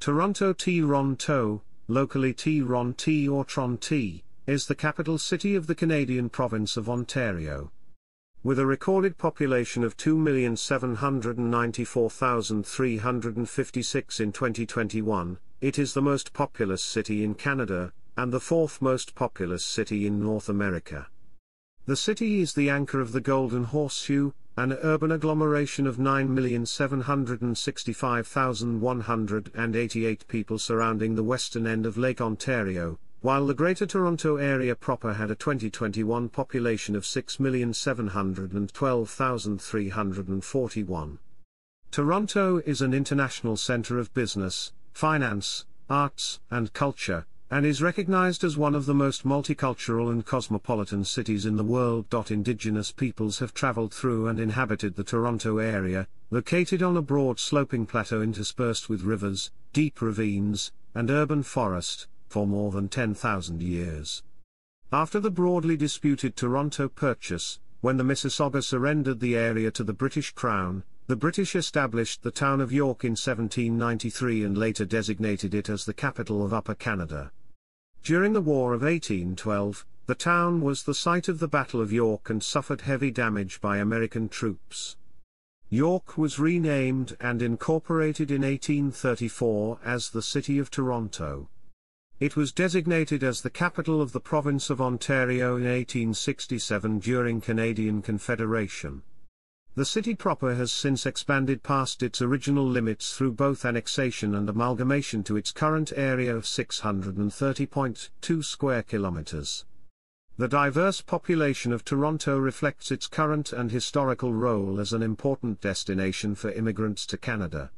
Toronto. Toronto, locally T-Ron-T or Tron-T, is the capital city of the Canadian province of Ontario. With a recorded population of 2,794,356 in 2021, it is the most populous city in Canada, and the fourth most populous city in North America. The city is the anchor of the Golden Horseshoe, an urban agglomeration of 9,765,188 people surrounding the western end of Lake Ontario, while the Greater Toronto Area proper had a 2021 population of 6,712,341. Toronto is an international centre of business, finance, arts, and culture, and is recognized as one of the most multicultural and cosmopolitan cities in the world. Indigenous peoples have traveled through and inhabited the Toronto area, located on a broad sloping plateau interspersed with rivers, deep ravines, and urban forest, for more than 10,000 years. After the broadly disputed Toronto Purchase, when the Mississauga surrendered the area to the British Crown, the British established the town of York in 1793 and later designated it as the capital of Upper Canada. During the War of 1812, the town was the site of the Battle of York and suffered heavy damage by American troops. York was renamed and incorporated in 1834 as the City of Toronto. It was designated as the capital of the province of Ontario in 1867 during Canadian Confederation. The city proper has since expanded past its original limits through both annexation and amalgamation to its current area of 630.2 square kilometres. The diverse population of Toronto reflects its current and historical role as an important destination for immigrants to Canada.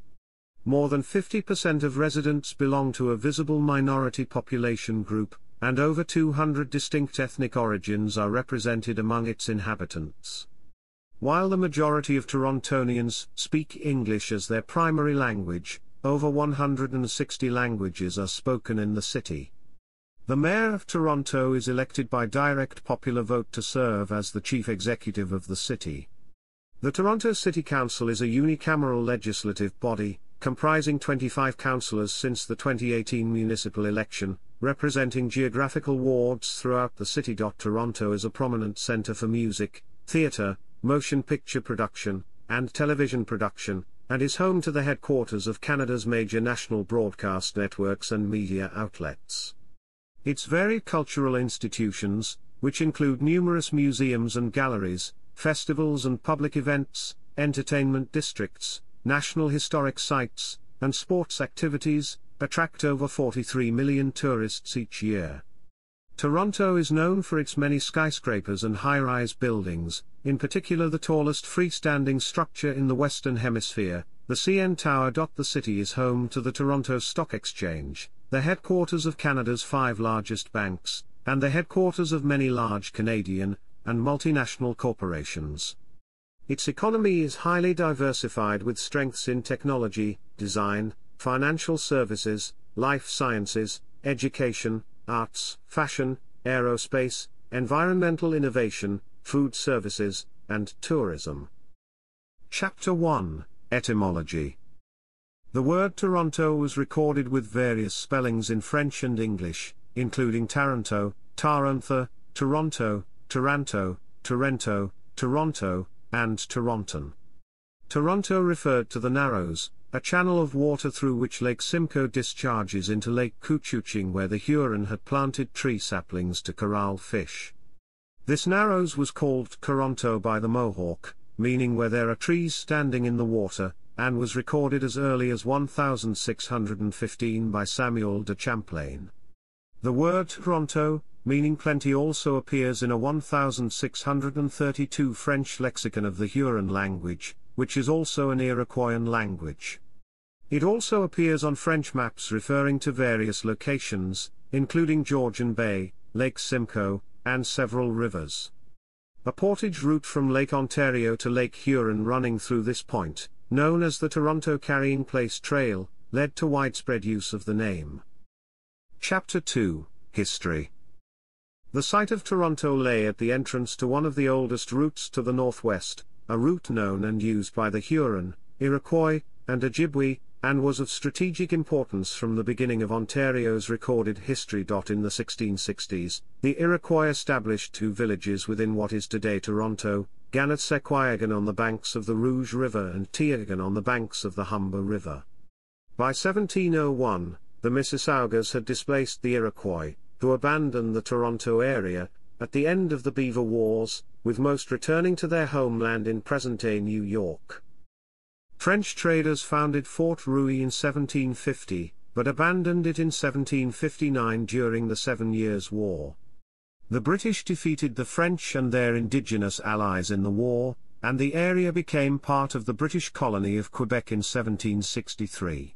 More than 50% of residents belong to a visible minority population group, and over 200 distinct ethnic origins are represented among its inhabitants. While the majority of Torontonians speak English as their primary language, over 160 languages are spoken in the city. The Mayor of Toronto is elected by direct popular vote to serve as the chief executive of the city. The Toronto City Council is a unicameral legislative body, comprising 25 councillors since the 2018 municipal election, representing geographical wards throughout the city. Toronto is a prominent centre for music, theatre, motion picture production, and television production, and is home to the headquarters of Canada's major national broadcast networks and media outlets. Its varied cultural institutions, which include numerous museums and galleries, festivals and public events, entertainment districts, national historic sites, and sports activities, attract over 43 million tourists each year. Toronto is known for its many skyscrapers and high-rise buildings, in particular the tallest freestanding structure in the Western Hemisphere, the CN Tower. The city is home to the Toronto Stock Exchange, the headquarters of Canada's 5 largest banks, and the headquarters of many large Canadian and multinational corporations. Its economy is highly diversified with strengths in technology, design, financial services, life sciences, education, arts, fashion, aerospace, environmental innovation, food services, and tourism. Chapter 1 – Etymology. The word Toronto was recorded with various spellings in French and English, including Taranto, Tarantha, Toronto, Taranto, Torrento, Toronto, and Toronton. Toronto referred to the Narrows, a channel of water through which Lake Simcoe discharges into Lake Couchouching, where the Huron had planted tree saplings to corral fish. This Narrows was called Toronto by the Mohawk, meaning where there are trees standing in the water, and was recorded as early as 1615 by Samuel de Champlain. The word Toronto, meaning plenty, also appears in a 1632 French lexicon of the Huron language, which is also an Iroquoian language. It also appears on French maps referring to various locations, including Georgian Bay, Lake Simcoe, and several rivers. A portage route from Lake Ontario to Lake Huron running through this point, known as the Toronto Carrying Place Trail, led to widespread use of the name. Chapter 2 – History. The site of Toronto lay at the entrance to one of the oldest routes to the northwest, a route known and used by the Huron, Iroquois, and Ojibwe, and was of strategic importance from the beginning of Ontario's recorded history. In the 1660s, the Iroquois established two villages within what is today Toronto, Ganatsequoyagan on the banks of the Rouge River and Teagan on the banks of the Humber River. By 1701, the Mississaugas had displaced the Iroquois, who abandoned the Toronto area, at the end of the Beaver Wars, with most returning to their homeland in present-day New York. French traders founded Fort Rouy in 1750, but abandoned it in 1759 during the 7 Years' War. The British defeated the French and their indigenous allies in the war, and the area became part of the British colony of Quebec in 1763.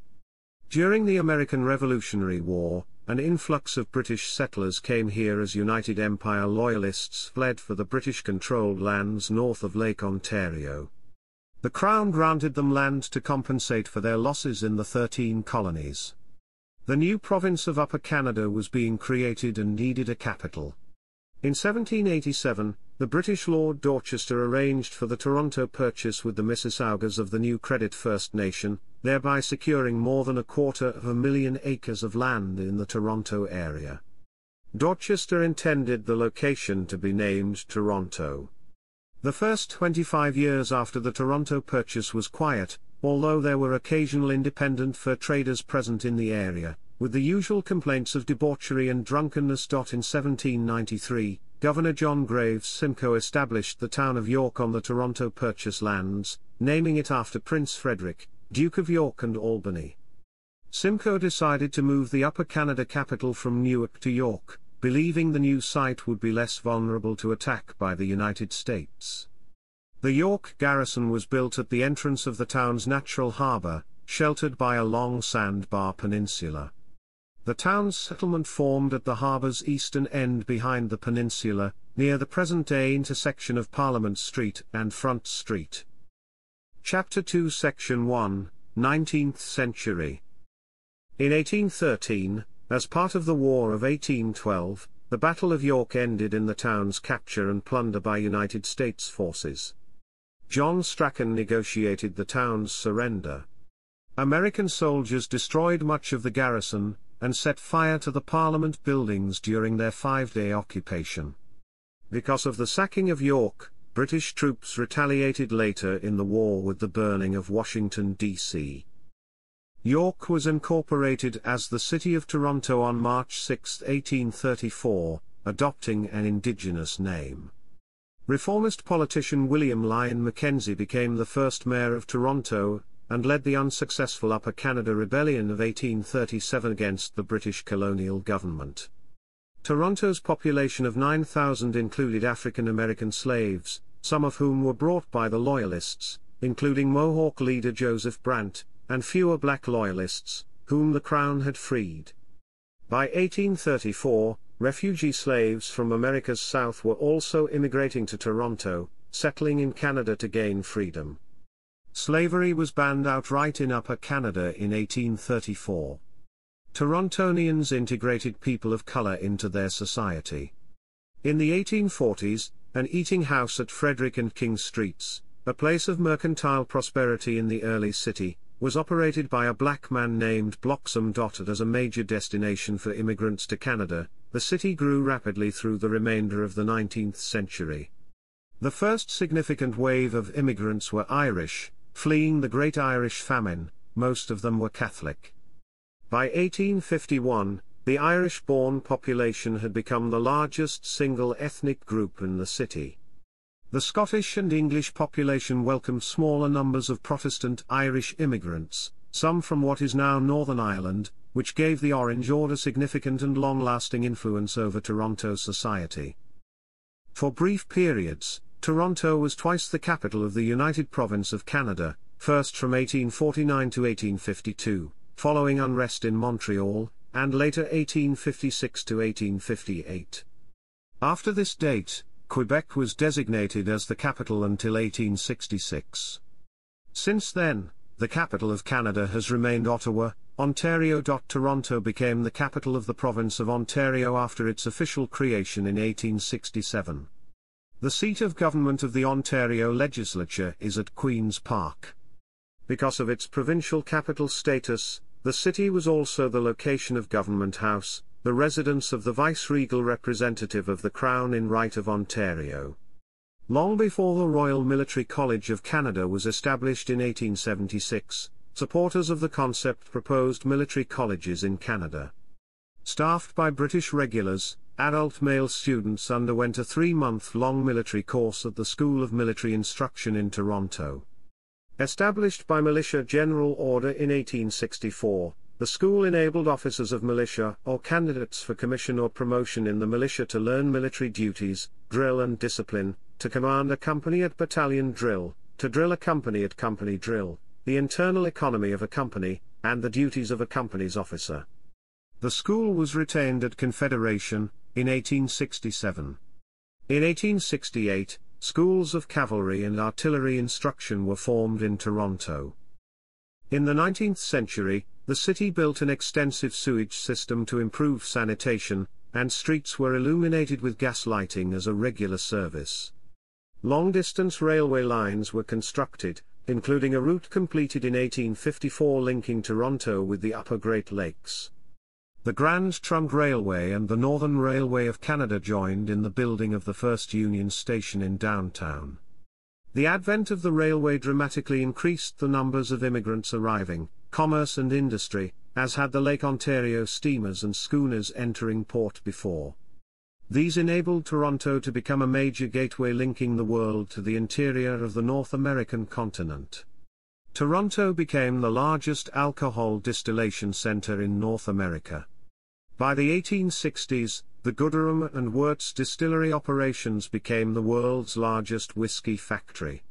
During the American Revolutionary War, an influx of British settlers came here as United Empire Loyalists fled for the British-controlled lands north of Lake Ontario. The Crown granted them land to compensate for their losses in the 13 colonies. The new province of Upper Canada was being created and needed a capital. In 1787, the British Lord Dorchester arranged for the Toronto purchase with the Mississaugas of the new Credit First Nation, thereby securing more than 250,000 acres of land in the Toronto area. Dorchester intended the location to be named Toronto. The first 25 years after the Toronto purchase was quiet, although there were occasional independent fur traders present in the area, with the usual complaints of debauchery and drunkenness. In 1793, Governor John Graves Simcoe established the town of York on the Toronto purchase lands, naming it after Prince Frederick, Duke of York and Albany. Simcoe decided to move the Upper Canada capital from Newark to York, believing the new site would be less vulnerable to attack by the United States. The York garrison was built at the entrance of the town's natural harbour, sheltered by a long sandbar peninsula. The town's settlement formed at the harbour's eastern end behind the peninsula, near the present-day intersection of Parliament Street and Front Street. Chapter 2, Section 1, 19th Century. In 1813, as part of the War of 1812, the Battle of York ended in the town's capture and plunder by United States forces. John Strachan negotiated the town's surrender. American soldiers destroyed much of the garrison, and set fire to the Parliament buildings during their 5-day occupation. Because of the sacking of York, British troops retaliated later in the war with the burning of Washington, D.C. York was incorporated as the City of Toronto on March 6, 1834, adopting an Indigenous name. Reformist politician William Lyon Mackenzie became the first mayor of Toronto, and led the unsuccessful Upper Canada Rebellion of 1837 against the British colonial government. Toronto's population of 9,000 included African American slaves, some of whom were brought by the Loyalists, including Mohawk leader Joseph Brant, and fewer black loyalists, whom the Crown had freed. By 1834, refugee slaves from America's South were also immigrating to Toronto, settling in Canada to gain freedom. Slavery was banned outright in Upper Canada in 1834. Torontonians integrated people of colour into their society. In the 1840s, an eating house at Frederick and King Streets, a place of mercantile prosperity in the early city, was operated by a black man named Bloxham. As a major destination for immigrants to Canada, the city grew rapidly through the remainder of the 19th century. The first significant wave of immigrants were Irish, fleeing the Great Irish Famine. Most of them were Catholic. By 1851, the Irish-born population had become the largest single ethnic group in the city. The Scottish and English population welcomed smaller numbers of Protestant Irish immigrants, some from what is now Northern Ireland, which gave the Orange Order significant and long-lasting influence over Toronto society. For brief periods, Toronto was twice the capital of the United Province of Canada, first from 1849 to 1852, following unrest in Montreal, and later 1856 to 1858. After this date, Quebec was designated as the capital until 1866. Since then, the capital of Canada has remained Ottawa, Ontario. Toronto became the capital of the province of Ontario after its official creation in 1867. The seat of government of the Ontario Legislature is at Queen's Park. Because of its provincial capital status, the city was also the location of Government House, the residence of the vice-regal representative of the Crown in right of Ontario. Long before the Royal Military College of Canada was established in 1876, supporters of the concept proposed military colleges in Canada. Staffed by British regulars, adult male students underwent a 3-month-long military course at the School of Military Instruction in Toronto. Established by Militia General Order in 1864, the school enabled officers of militia or candidates for commission or promotion in the militia to learn military duties, drill and discipline, to command a company at battalion drill, to drill a company at company drill, the internal economy of a company, and the duties of a company's officer. The school was retained at Confederation, in 1867. In 1868, schools of cavalry and artillery instruction were formed in Toronto. In the 19th century, the city built an extensive sewage system to improve sanitation, and streets were illuminated with gas lighting as a regular service. Long-distance railway lines were constructed, including a route completed in 1854 linking Toronto with the Upper Great Lakes. The Grand Trunk Railway and the Northern Railway of Canada joined in the building of the first Union Station in downtown. The advent of the railway dramatically increased the numbers of immigrants arriving, commerce and industry, as had the Lake Ontario steamers and schooners entering port before. These enabled Toronto to become a major gateway linking the world to the interior of the North American continent. Toronto became the largest alcohol distillation center in North America. By the 1860s, the Gooderham and Wirt's distillery operations became the world's largest whiskey factory.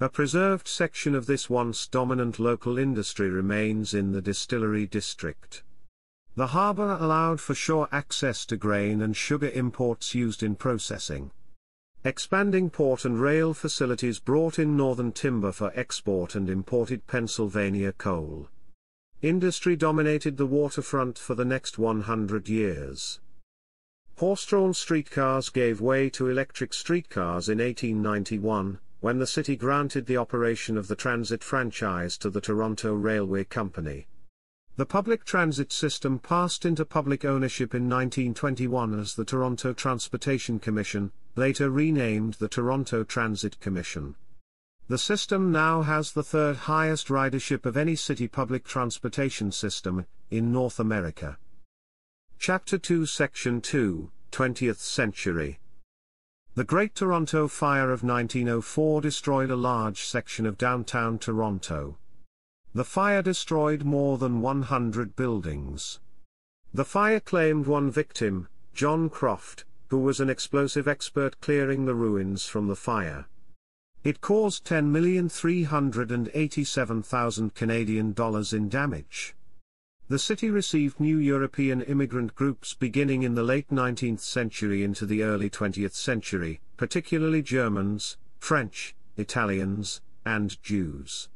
A preserved section of this once dominant local industry remains in the distillery district. The harbor allowed for shore access to grain and sugar imports used in processing. Expanding port and rail facilities brought in northern timber for export and imported Pennsylvania coal. Industry dominated the waterfront for the next 100 years. Horse-drawn streetcars gave way to electric streetcars in 1891, when the city granted the operation of the transit franchise to the Toronto Railway Company. The public transit system passed into public ownership in 1921 as the Toronto Transportation Commission, later renamed the Toronto Transit Commission. The system now has the third highest ridership of any city public transportation system in North America. Chapter 2, Section 2, 20th Century. The Great Toronto Fire of 1904 destroyed a large section of downtown Toronto. The fire destroyed more than 100 buildings. The fire claimed one victim, John Croft, who was an explosive expert clearing the ruins from the fire. It caused $10,387,000 Canadian dollars in damage. The city received new European immigrant groups beginning in the late 19th century into the early 20th century, particularly Germans, French, Italians, and Jews.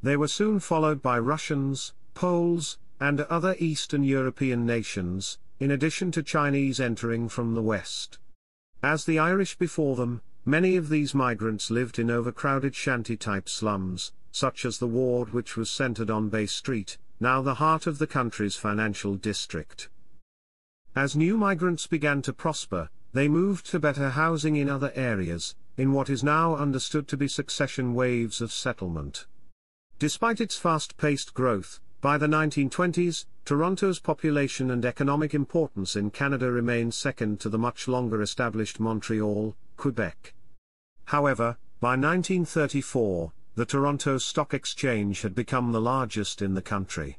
They were soon followed by Russians, Poles, and other Eastern European nations, in addition to Chinese entering from the West. As the Irish before them, many of these migrants lived in overcrowded shanty-type slums, such as the ward which was centered on Bay Street, now the heart of the country's financial district. As new migrants began to prosper, they moved to better housing in other areas, in what is now understood to be succession waves of settlement. Despite its fast-paced growth, by the 1920s, Toronto's population and economic importance in Canada remained second to the much longer-established Montreal, Quebec. However, by 1934, the Toronto Stock Exchange had become the largest in the country.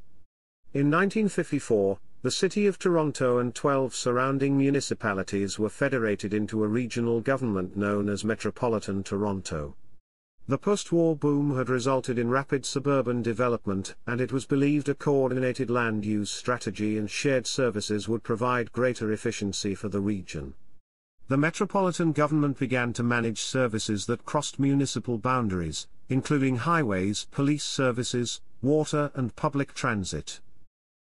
In 1954, the City of Toronto and 12 surrounding municipalities were federated into a regional government known as Metropolitan Toronto. The post-war boom had resulted in rapid suburban development, and it was believed a coordinated land use strategy and shared services would provide greater efficiency for the region. The metropolitan government began to manage services that crossed municipal boundaries, including highways, police services, water and public transit.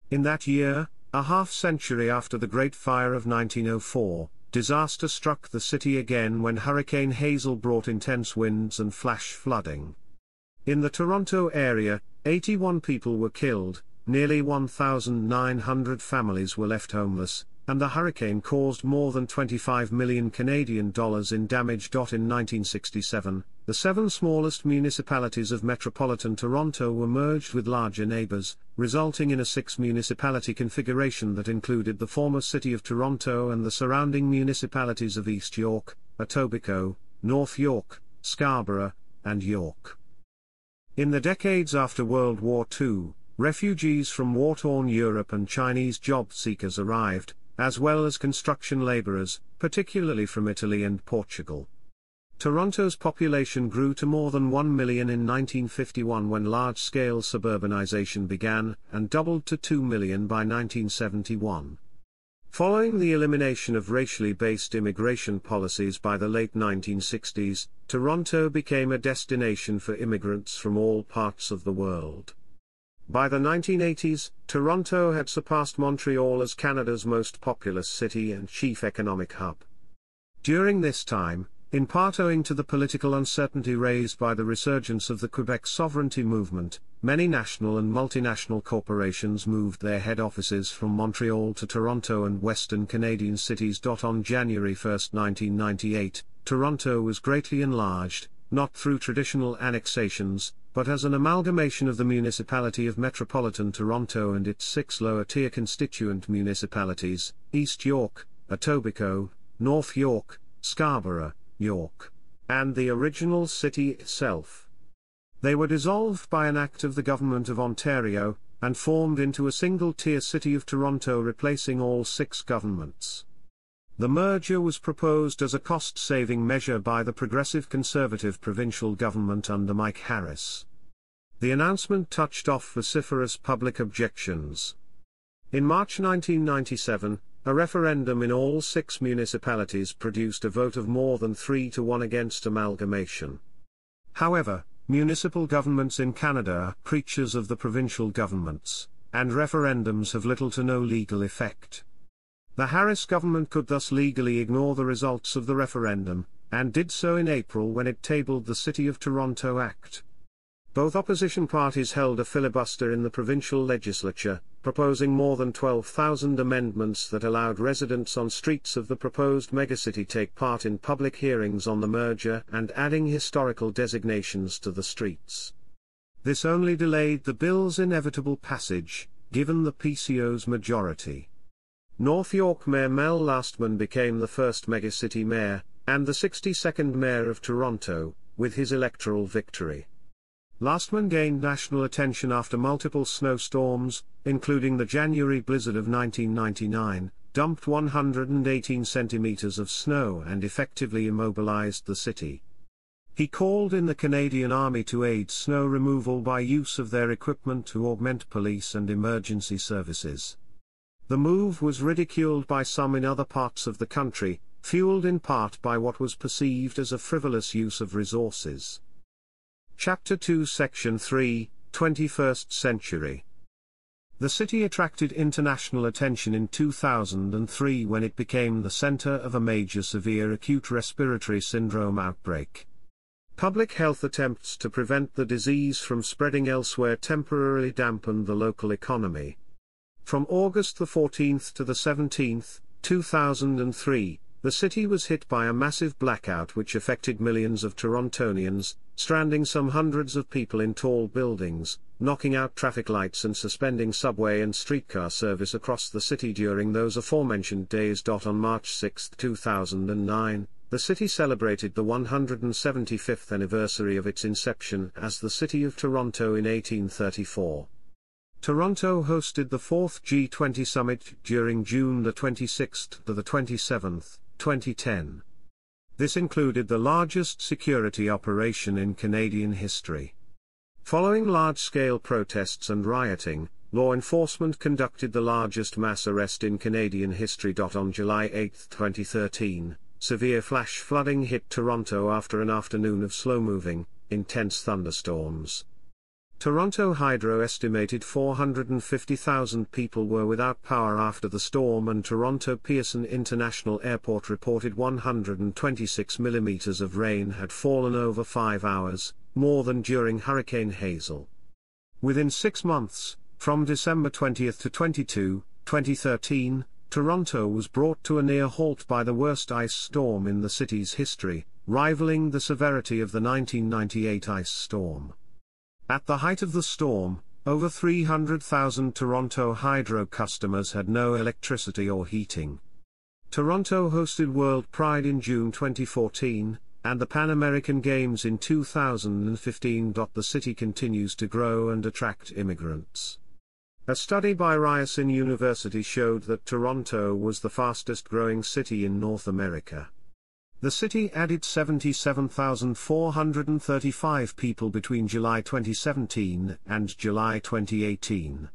In that year, a half-century after the Great Fire of 1904, disaster struck the city again when Hurricane Hazel brought intense winds and flash flooding. In the Toronto area, 81 people were killed, nearly 1,900 families were left homeless, and the hurricane caused more than $25 million in damage. In 1967, the 7 smallest municipalities of metropolitan Toronto were merged with larger neighbours, resulting in a 6-municipality configuration that included the former city of Toronto and the surrounding municipalities of East York, Etobicoke, North York, Scarborough, and York. In the decades after World War II, refugees from war-torn Europe and Chinese job seekers arrived, as well as construction laborers, particularly from Italy and Portugal. Toronto's population grew to more than 1 million in 1951 when large-scale suburbanization began, and doubled to 2 million by 1971. Following the elimination of racially based immigration policies by the late 1960s, Toronto became a destination for immigrants from all parts of the world. By the 1980s, Toronto had surpassed Montreal as Canada's most populous city and chief economic hub. During this time, in part owing to the political uncertainty raised by the resurgence of the Quebec sovereignty movement, many national and multinational corporations moved their head offices from Montreal to Toronto and Western Canadian cities. On January 1, 1998, Toronto was greatly enlarged, not through traditional annexations, but as an amalgamation of the municipality of metropolitan Toronto and its 6 lower-tier constituent municipalities, East York, Etobicoke, North York, Scarborough, York, and the original city itself. They were dissolved by an act of the Government of Ontario, and formed into a single-tier city of Toronto replacing all 6 governments. The merger was proposed as a cost-saving measure by the Progressive Conservative provincial government under Mike Harris. The announcement touched off vociferous public objections. In March 1997, a referendum in all 6 municipalities produced a vote of more than 3-1 against amalgamation. However, municipal governments in Canada are creatures of the provincial governments, and referendums have little to no legal effect. The Harris government could thus legally ignore the results of the referendum, and did so in April when it tabled the City of Toronto Act. Both opposition parties held a filibuster in the provincial legislature, proposing more than 12,000 amendments that allowed residents on streets of the proposed megacity take part in public hearings on the merger and adding historical designations to the streets. This only delayed the bill's inevitable passage, given the PCO's majority. North York Mayor Mel Lastman became the first megacity mayor, and the 62nd mayor of Toronto, with his electoral victory. Lastman gained national attention after multiple snowstorms, including the January blizzard of 1999, dumped 118 centimeters of snow and effectively immobilized the city. He called in the Canadian Army to aid snow removal by use of their equipment to augment police and emergency services. The move was ridiculed by some in other parts of the country, fueled in part by what was perceived as a frivolous use of resources. Chapter 2, Section 3, 21st Century. The city attracted international attention in 2003 when it became the center of a major severe acute respiratory syndrome outbreak. Public health attempts to prevent the disease from spreading elsewhere temporarily dampened the local economy. From August 14 to 17, 2003, the city was hit by a massive blackout which affected millions of Torontonians, stranding some hundreds of people in tall buildings, knocking out traffic lights and suspending subway and streetcar service across the city during those aforementioned days. On March 6, 2009, the city celebrated the 175th anniversary of its inception as the City of Toronto in 1834. Toronto hosted the 4th G20 Summit during June 26 to 27, 2010. This included the largest security operation in Canadian history. Following large-scale protests and rioting, law enforcement conducted the largest mass arrest in Canadian history. On July 8, 2013, severe flash flooding hit Toronto after an afternoon of slow-moving, intense thunderstorms. Toronto Hydro estimated 450,000 people were without power after the storm, and Toronto Pearson International Airport reported 126 millimeters of rain had fallen over 5 hours, more than during Hurricane Hazel. Within 6 months, from December 20 to 22, 2013, Toronto was brought to a near halt by the worst ice storm in the city's history, rivaling the severity of the 1998 ice storm. At the height of the storm, over 300,000 Toronto Hydro customers had no electricity or heating. Toronto hosted World Pride in June 2014, and the Pan American Games in 2015. The city continues to grow and attract immigrants. A study by Ryerson University showed that Toronto was the fastest-growing city in North America. The city added 77,435 people between July 2017 and July 2018.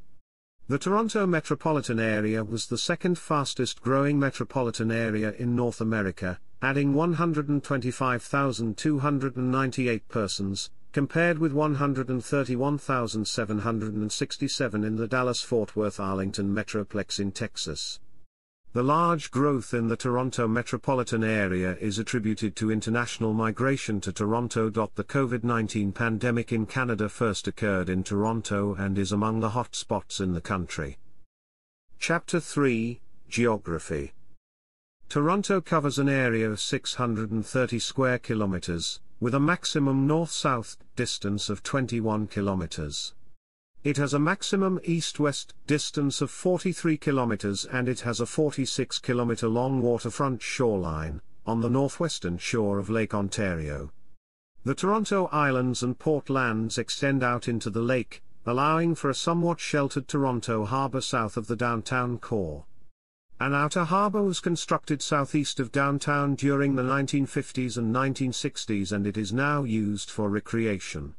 The Toronto metropolitan area was the second fastest-growing metropolitan area in North America, adding 125,298 persons, compared with 131,767 in the Dallas-Fort Worth-Arlington metroplex in Texas. The large growth in the Toronto metropolitan area is attributed to international migration to Toronto. The COVID-19 pandemic in Canada first occurred in Toronto and is among the hotspots in the country. Chapter 3, Geography. Toronto covers an area of 630 square kilometers, with a maximum north-south distance of 21 kilometers. It has a maximum east-west distance of 43 kilometers and it has a 46-kilometer-long waterfront shoreline, on the northwestern shore of Lake Ontario. The Toronto Islands and Portlands extend out into the lake, allowing for a somewhat sheltered Toronto harbour south of the downtown core. An outer harbour was constructed southeast of downtown during the 1950s and 1960s and it is now used for recreation.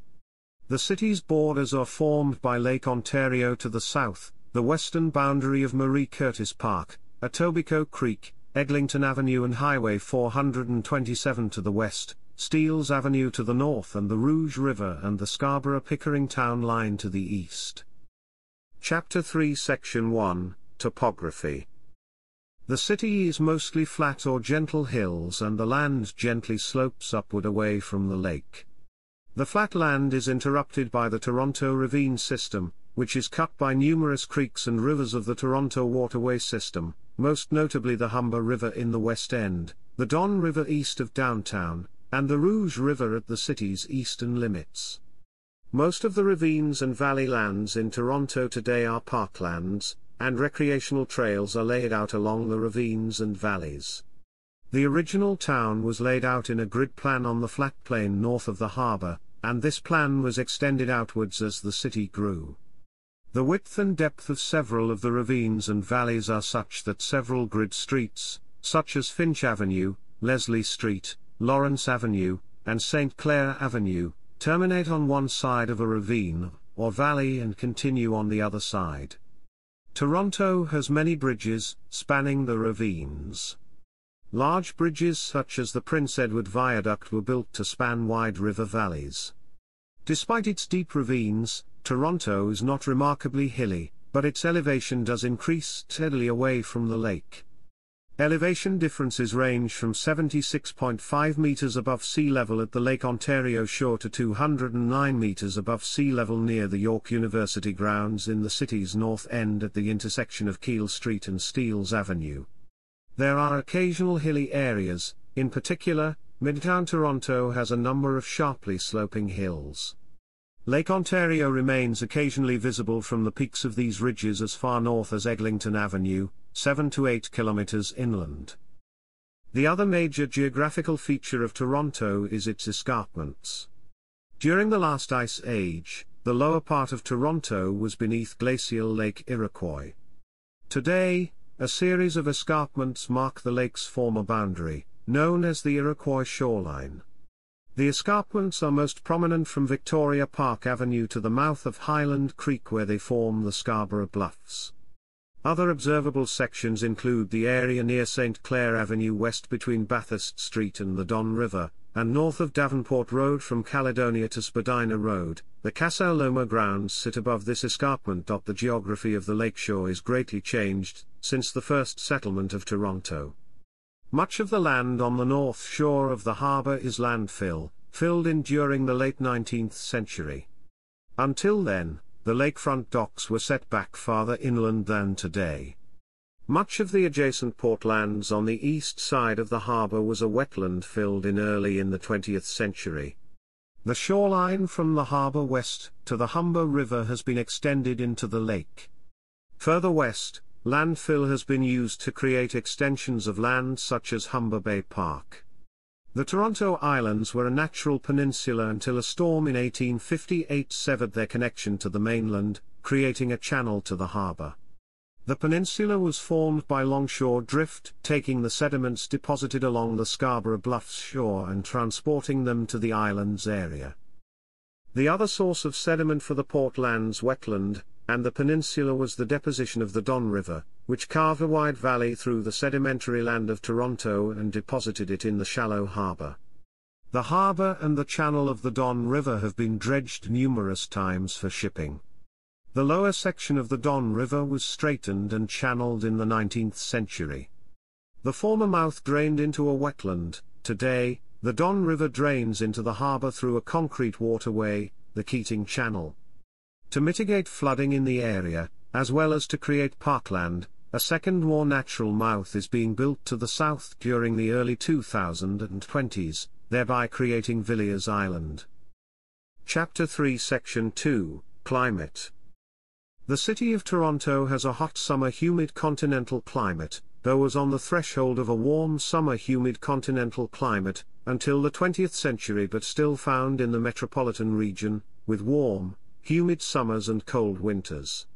The city's borders are formed by Lake Ontario to the south, the western boundary of Marie Curtis Park, Etobicoke Creek, Eglinton Avenue and Highway 427 to the west, Steeles Avenue to the north and the Rouge River and the Scarborough-Pickering Town Line to the east. Chapter 3, Section 1, Topography. The city is mostly flat or gentle hills and the land gently slopes upward away from the lake. The flat land is interrupted by the Toronto Ravine System, which is cut by numerous creeks and rivers of the Toronto Waterway System, most notably the Humber River in the West End, the Don River east of downtown, and the Rouge River at the city's eastern limits. Most of the ravines and valley lands in Toronto today are parklands, and recreational trails are laid out along the ravines and valleys. The original town was laid out in a grid plan on the flat plain north of the harbour, and this plan was extended outwards as the city grew. The width and depth of several of the ravines and valleys are such that several grid streets, such as Finch Avenue, Leslie Street, Lawrence Avenue, and St. Clair Avenue, terminate on one side of a ravine or valley and continue on the other side. Toronto has many bridges, spanning the ravines. Large bridges such as the Prince Edward Viaduct were built to span wide river valleys. Despite its deep ravines, Toronto is not remarkably hilly, but its elevation does increase steadily away from the lake. Elevation differences range from 76.5 metres above sea level at the Lake Ontario shore to 209 metres above sea level near the York University grounds in the city's north end at the intersection of Keele Street and Steeles Avenue. There are occasional hilly areas, in particular, Midtown Toronto has a number of sharply sloping hills. Lake Ontario remains occasionally visible from the peaks of these ridges as far north as Eglinton Avenue, 7 to 8 kilometers inland. The other major geographical feature of Toronto is its escarpments. During the last ice age, the lower part of Toronto was beneath glacial Lake Iroquois. Today, a series of escarpments mark the lake's former boundary, known as the Iroquois shoreline. The escarpments are most prominent from Victoria Park Avenue to the mouth of Highland Creek where they form the Scarborough Bluffs. Other observable sections include the area near St. Clair Avenue west between Bathurst Street and the Don River, and north of Davenport Road from Caledonia to Spadina Road. The Casa Loma grounds sit above this escarpment. The geography of the lakeshore is greatly changed since the first settlement of Toronto. Much of the land on the north shore of the harbour is landfill, filled in during the late 19th century. Until then, the lakefront docks were set back farther inland than today. Much of the adjacent portlands on the east side of the harbour was a wetland filled in early in the 20th century. The shoreline from the harbour west to the Humber River has been extended into the lake. Further west, landfill has been used to create extensions of land such as Humber Bay Park. The Toronto Islands were a natural peninsula until a storm in 1858 severed their connection to the mainland, creating a channel to the harbour. The peninsula was formed by longshore drift, taking the sediments deposited along the Scarborough Bluffs shore and transporting them to the island's area. The other source of sediment for the Portland's wetland and the peninsula was the deposition of the Don River, which carved a wide valley through the sedimentary land of Toronto and deposited it in the shallow harbour. The harbour and the channel of the Don River have been dredged numerous times for shipping. The lower section of the Don River was straightened and channelled in the 19th century. The former mouth drained into a wetland. Today, the Don River drains into the harbour through a concrete waterway, the Keating Channel. To mitigate flooding in the area, as well as to create parkland, a second more natural mouth is being built to the south during the early 2020s, thereby creating Villiers Island. Chapter 3, Section 2, Climate. The city of Toronto has a hot summer humid continental climate, though was on the threshold of a warm summer humid continental climate, until the 20th century but still found in the metropolitan region, with warm, humid summers and cold winters.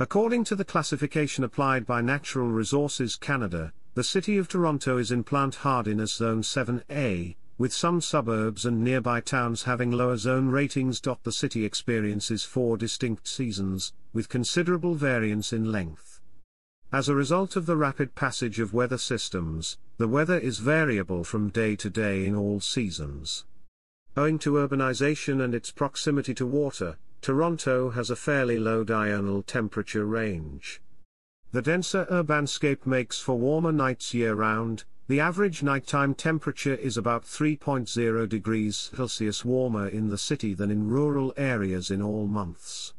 According to the classification applied by Natural Resources Canada, the City of Toronto is in Plant Hardiness Zone 7A, with some suburbs and nearby towns having lower zone ratings. The city experiences four distinct seasons, with considerable variance in length. As a result of the rapid passage of weather systems, the weather is variable from day to day in all seasons. Owing to urbanization and its proximity to water, Toronto has a fairly low diurnal temperature range. The denser urbanscape makes for warmer nights year-round. The average nighttime temperature is about 3.0 degrees Celsius warmer in the city than in rural areas in all months.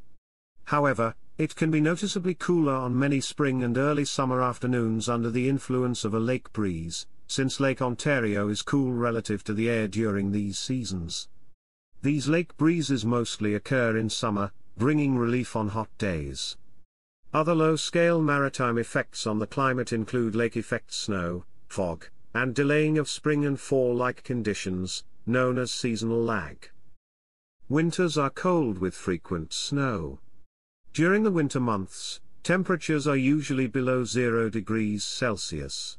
However, it can be noticeably cooler on many spring and early summer afternoons under the influence of a lake breeze, since Lake Ontario is cool relative to the air during these seasons. These lake breezes mostly occur in summer, bringing relief on hot days. Other low-scale maritime effects on the climate include lake effect snow, fog, and delaying of spring and fall-like conditions, known as seasonal lag. Winters are cold with frequent snow. During the winter months, temperatures are usually below 0 degrees Celsius.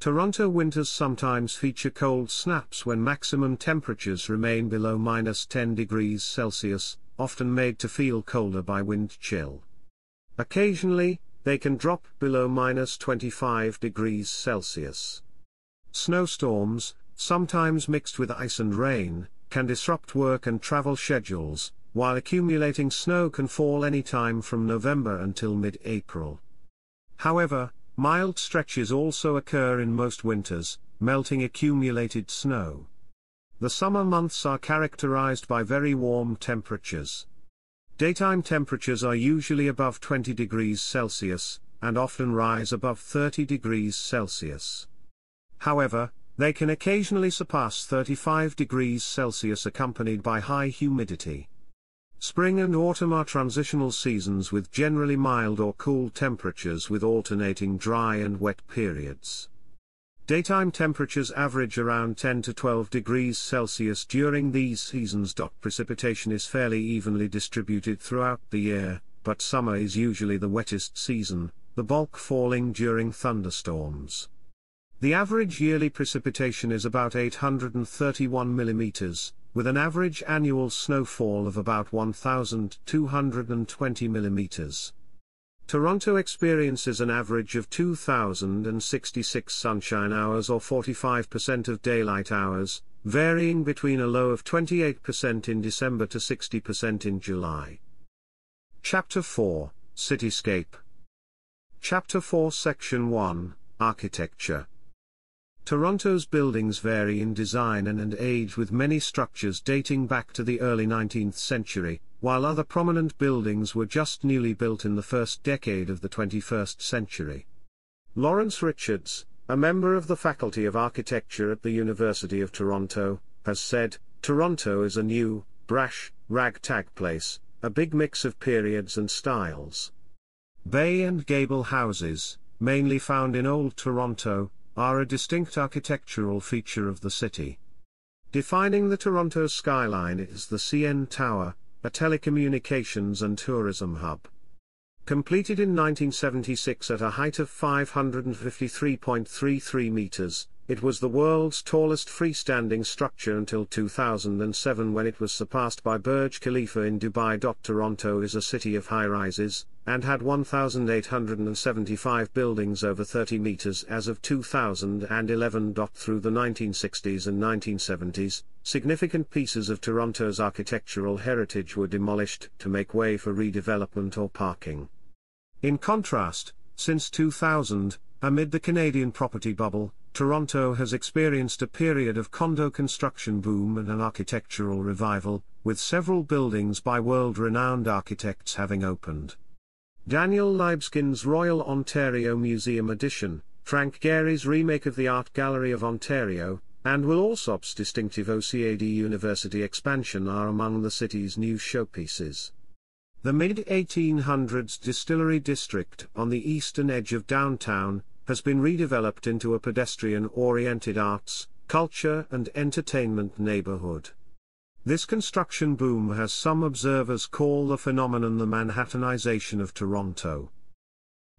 Toronto winters sometimes feature cold snaps when maximum temperatures remain below -10 degrees Celsius, often made to feel colder by wind chill. Occasionally, they can drop below -25 degrees Celsius. Snowstorms, sometimes mixed with ice and rain, can disrupt work and travel schedules, while accumulating snow can fall any time from November until mid-April. However, mild stretches also occur in most winters, melting accumulated snow. The summer months are characterized by very warm temperatures. Daytime temperatures are usually above 20 degrees Celsius, and often rise above 30 degrees Celsius. However, they can occasionally surpass 35 degrees Celsius accompanied by high humidity. Spring and autumn are transitional seasons with generally mild or cool temperatures with alternating dry and wet periods. Daytime temperatures average around 10 to 12 degrees Celsius during these seasons. Precipitation is fairly evenly distributed throughout the year, but summer is usually the wettest season, the bulk falling during thunderstorms. The average yearly precipitation is about 831 millimeters, with an average annual snowfall of about 1,220 millimeters. Toronto experiences an average of 2,066 sunshine hours or 45% of daylight hours, varying between a low of 28% in December to 60% in July. Chapter 4, Cityscape. Chapter 4, Section 1, Architecture. Toronto's buildings vary in design and age, with many structures dating back to the early 19th century, while other prominent buildings were just newly built in the first decade of the 21st century. Lawrence Richards, a member of the Faculty of Architecture at the University of Toronto, has said, "Toronto is a new, brash, ragtag place, a big mix of periods and styles." Bay and gable houses, mainly found in Old Toronto, are a distinct architectural feature of the city. Defining the Toronto skyline is the CN Tower, a telecommunications and tourism hub. Completed in 1976 at a height of 553.33 meters, it was the world's tallest freestanding structure until 2007, when it was surpassed by Burj Khalifa in Dubai. Toronto is a city of high-rises, and had 1,875 buildings over 30 meters as of 2011. Through the 1960s and 1970s, significant pieces of Toronto's architectural heritage were demolished to make way for redevelopment or parking. In contrast, since 2000, amid the Canadian property bubble, Toronto has experienced a period of condo construction boom and an architectural revival, with several buildings by world-renowned architects having opened. Daniel Libeskind's Royal Ontario Museum edition, Frank Gehry's remake of the Art Gallery of Ontario, and Will Alsop's distinctive OCAD University expansion are among the city's new showpieces. The mid-1800s Distillery District on the eastern edge of downtown has been redeveloped into a pedestrian-oriented arts, culture and entertainment neighborhood. This construction boom has some observers call the phenomenon the Manhattanization of Toronto.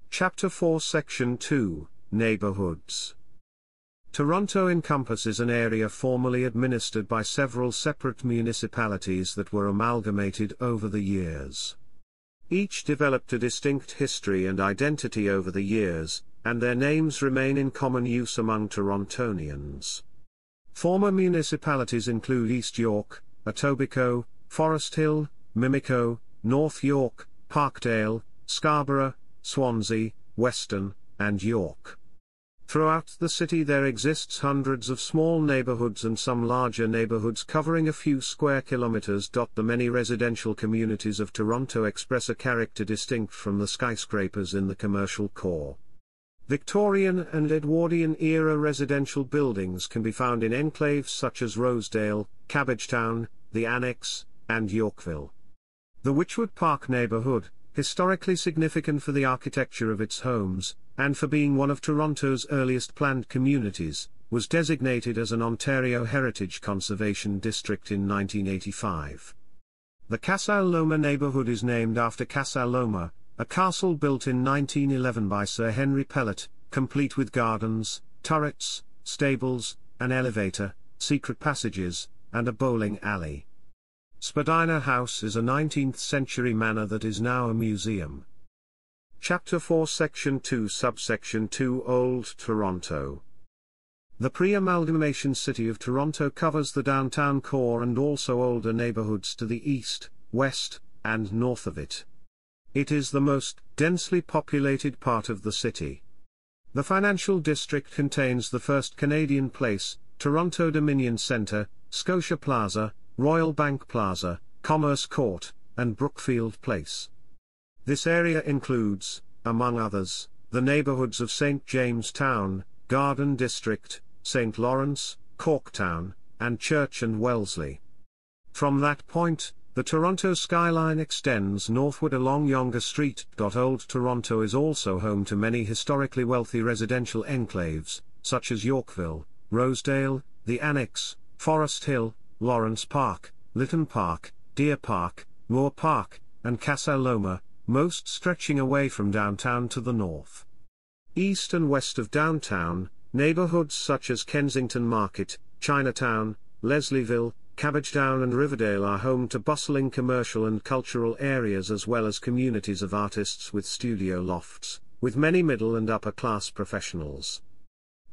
Chapter 4, Section 2, Neighborhoods. Toronto encompasses an area formerly administered by several separate municipalities that were amalgamated over the years. Each developed a distinct history and identity over the years, and their names remain in common use among Torontonians. Former municipalities include East York, Etobicoke, Forest Hill, Mimico, North York, Parkdale, Scarborough, Swansea, Weston, and York. Throughout the city there exists hundreds of small neighborhoods and some larger neighborhoods covering a few square kilometers. The many residential communities of Toronto express a character distinct from the skyscrapers in the commercial core. Victorian and Edwardian-era residential buildings can be found in enclaves such as Rosedale, Cabbagetown, the Annex, and Yorkville. The Wychwood Park neighborhood, historically significant for the architecture of its homes, and for being one of Toronto's earliest planned communities, was designated as an Ontario Heritage Conservation District in 1985. The Casal Loma neighborhood is named after Casal Loma, a castle built in 1911 by Sir Henry Pellatt, complete with gardens, turrets, stables, an elevator, secret passages, and a bowling alley. Spadina House is a 19th-century manor that is now a museum. Chapter 4, Section 2, Subsection 2, Old Toronto. The pre-amalgamation city of Toronto covers the downtown core and also older neighborhoods to the east, west, and north of it. It is the most densely populated part of the city. The financial district contains the first Canadian Place, Toronto Dominion Centre, Scotia Plaza, Royal Bank Plaza, Commerce Court, and Brookfield Place. This area includes, among others, the neighbourhoods of St. James Town, Garden District, St. Lawrence, Corktown, and Church and Wellesley. From that point, the Toronto skyline extends northward along Yonge Street. Old Toronto is also home to many historically wealthy residential enclaves, such as Yorkville, Rosedale, the Annex, Forest Hill, Lawrence Park, Lytton Park, Deer Park, Moore Park, and Casal Loma, most stretching away from downtown to the north. East and west of downtown, neighborhoods such as Kensington Market, Chinatown, Leslieville, Cabbagetown and Riverdale are home to bustling commercial and cultural areas, as well as communities of artists with studio lofts, with many middle and upper-class professionals.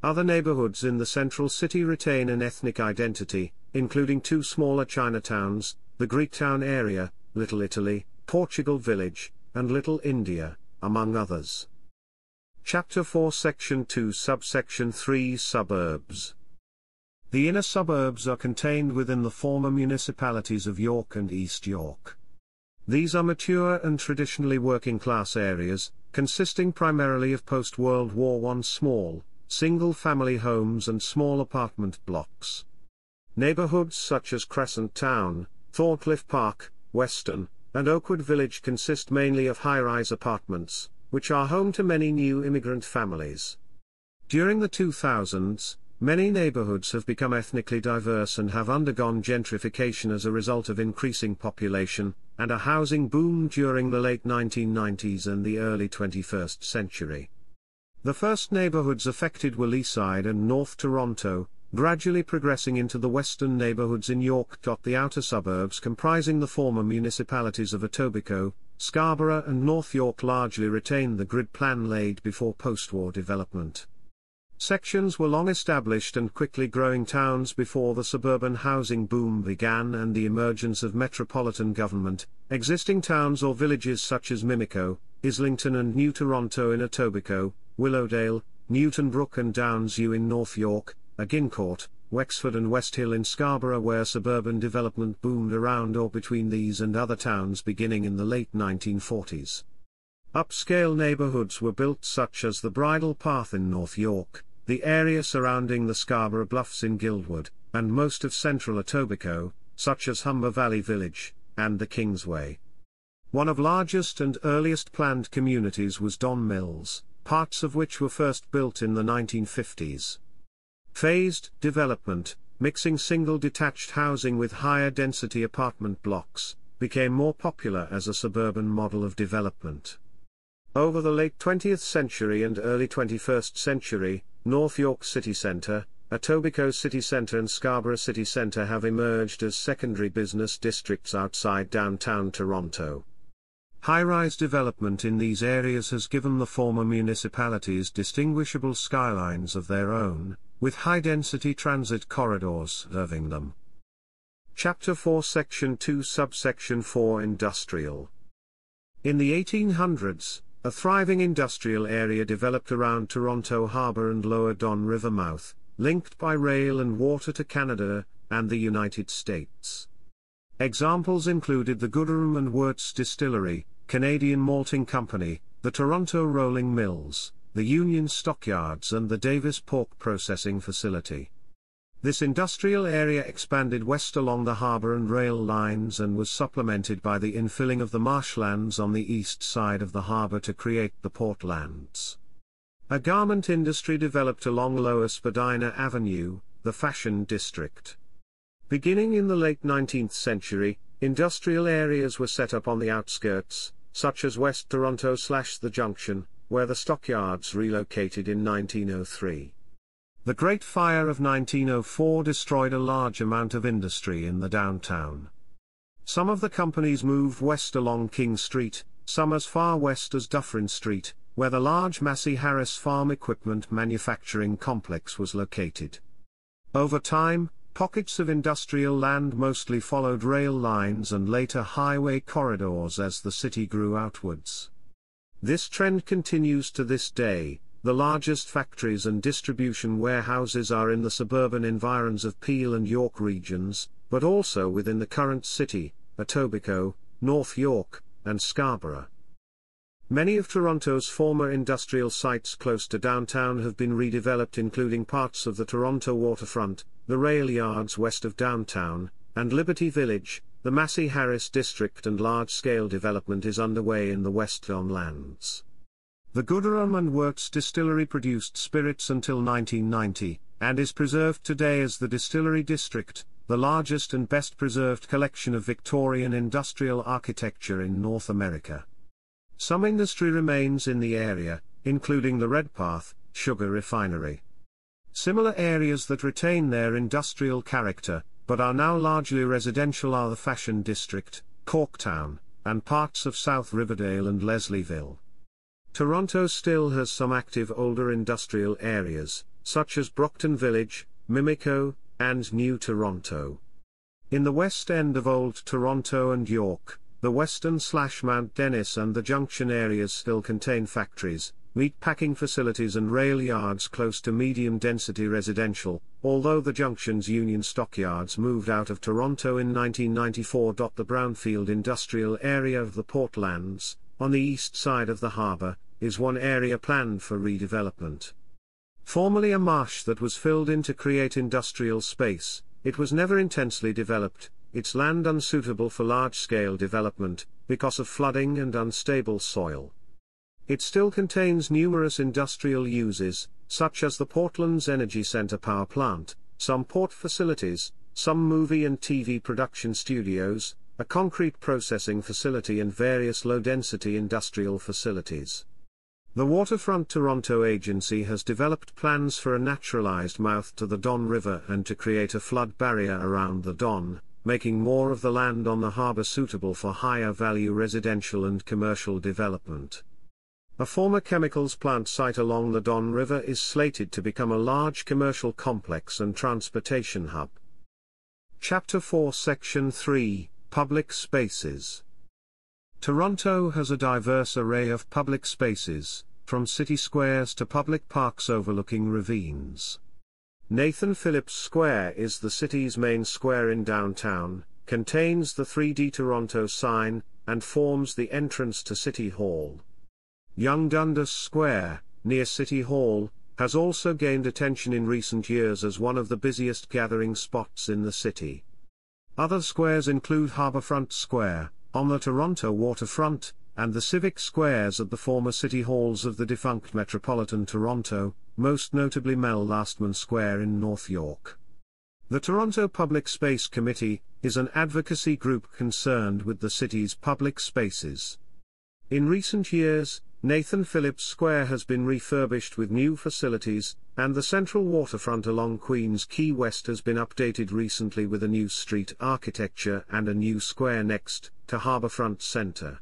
Other neighborhoods in the central city retain an ethnic identity, including two smaller Chinatowns, the Greektown area, Little Italy, Portugal Village, and Little India, among others. Chapter 4, Section 2, Subsection 3, Suburbs. The inner suburbs are contained within the former municipalities of York and East York. These are mature and traditionally working-class areas, consisting primarily of post-World War I small, single-family homes and small apartment blocks. Neighborhoods such as Crescent Town, Thorncliffe Park, Weston, and Oakwood Village consist mainly of high-rise apartments, which are home to many new immigrant families. During the 2000s, many neighborhoods have become ethnically diverse and have undergone gentrification as a result of increasing population, and a housing boom during the late 1990s and the early 21st century. The first neighborhoods affected were Leaside and North Toronto, gradually progressing into the western neighborhoods in York. The outer suburbs comprising the former municipalities of Etobicoke, Scarborough and North York largely retained the grid plan laid before post-war development. Sections were long established and quickly growing towns before the suburban housing boom began and the emergence of metropolitan government. Existing towns or villages such as Mimico, Islington and New Toronto in Etobicoke, Willowdale, Newtonbrook and Downs Ewe in North York, Agincourt, Wexford and West Hill in Scarborough, where suburban development boomed around or between these and other towns beginning in the late 1940s. Upscale neighborhoods were built such as the Bridle Path in North York, the area surrounding the Scarborough Bluffs in Guildwood, and most of central Etobicoke, such as Humber Valley Village, and the Kingsway. One of largest and earliest planned communities was Don Mills, parts of which were first built in the 1950s. Phased development, mixing single detached housing with higher density apartment blocks, became more popular as a suburban model of development. Over the late 20th century and early 21st century, North York City Centre, Etobicoke City Centre and Scarborough City Centre have emerged as secondary business districts outside downtown Toronto. High-rise development in these areas has given the former municipalities distinguishable skylines of their own, with high-density transit corridors serving them. Chapter 4, Section 2, Subsection 4, Industrial. In the 1800s, a thriving industrial area developed around Toronto Harbour and Lower Don River mouth, linked by rail and water to Canada and the United States. Examples included the Gooderham and Wirtz Distillery, Canadian Malting Company, the Toronto Rolling Mills, the Union Stockyards and the Davis Pork Processing Facility. This industrial area expanded west along the harbour and rail lines and was supplemented by the infilling of the marshlands on the east side of the harbour to create the Portlands. A garment industry developed along Lower Spadina Avenue, the Fashion District. Beginning in the late 19th century, industrial areas were set up on the outskirts, such as West Toronto/The Junction, where the stockyards relocated in 1903. The Great Fire of 1904 destroyed a large amount of industry in the downtown. Some of the companies moved west along King Street, some as far west as Dufferin Street, where the large Massey Harris Farm Equipment Manufacturing Complex was located. Over time, pockets of industrial land mostly followed rail lines and later highway corridors as the city grew outwards. This trend continues to this day. The largest factories and distribution warehouses are in the suburban environs of Peel and York regions, but also within the current city, Etobicoke, North York, and Scarborough. Many of Toronto's former industrial sites close to downtown have been redeveloped, including parts of the Toronto waterfront, the rail yards west of downtown, and Liberty Village. The Massey Harris district and large-scale development is underway in the West Don lands. The Gooderham and Wirtz Distillery produced spirits until 1990, and is preserved today as the Distillery District, the largest and best-preserved collection of Victorian industrial architecture in North America. Some industry remains in the area, including the Redpath Sugar Refinery. Similar areas that retain their industrial character, but are now largely residential, are the Fashion District, Corktown, and parts of South Riverdale and Leslieville. Toronto still has some active older industrial areas, such as Brockton Village, Mimico, and New Toronto. In the west end of Old Toronto and York, the Weston/Mount Dennis and the Junction areas still contain factories, meat packing facilities and rail yards close to medium-density residential, although the Junction's Union Stockyards moved out of Toronto in 1994. The brownfield industrial area of the Portlands, on the east side of the harbour, is one area planned for redevelopment. Formerly a marsh that was filled in to create industrial space, it was never intensely developed, its land unsuitable for large-scale development, because of flooding and unstable soil. It still contains numerous industrial uses, such as the Portland's Energy Centre power plant, some port facilities, some movie and TV production studios, a concrete processing facility and various low-density industrial facilities. The Waterfront Toronto Agency has developed plans for a naturalised mouth to the Don River and to create a flood barrier around the Don, making more of the land on the harbour suitable for higher-value residential and commercial development. A former chemicals plant site along the Don River is slated to become a large commercial complex and transportation hub. Chapter 4, Section 3, Public Spaces. Toronto has a diverse array of public spaces, from city squares to public parks overlooking ravines. Nathan Phillips Square is the city's main square in downtown, contains the 3D Toronto sign, and forms the entrance to City Hall. Young Dundas Square, near City Hall, has also gained attention in recent years as one of the busiest gathering spots in the city. Other squares include Harbourfront Square, on the Toronto waterfront, and the civic squares at the former city halls of the defunct metropolitan Toronto, most notably Mel Lastman Square in North York. The Toronto Public Space Committee is an advocacy group concerned with the city's public spaces. In recent years, Nathan Phillips Square has been refurbished with new facilities, and the central waterfront along Queens Quay West has been updated recently with a new street architecture and a new square next to Harbourfront Centre.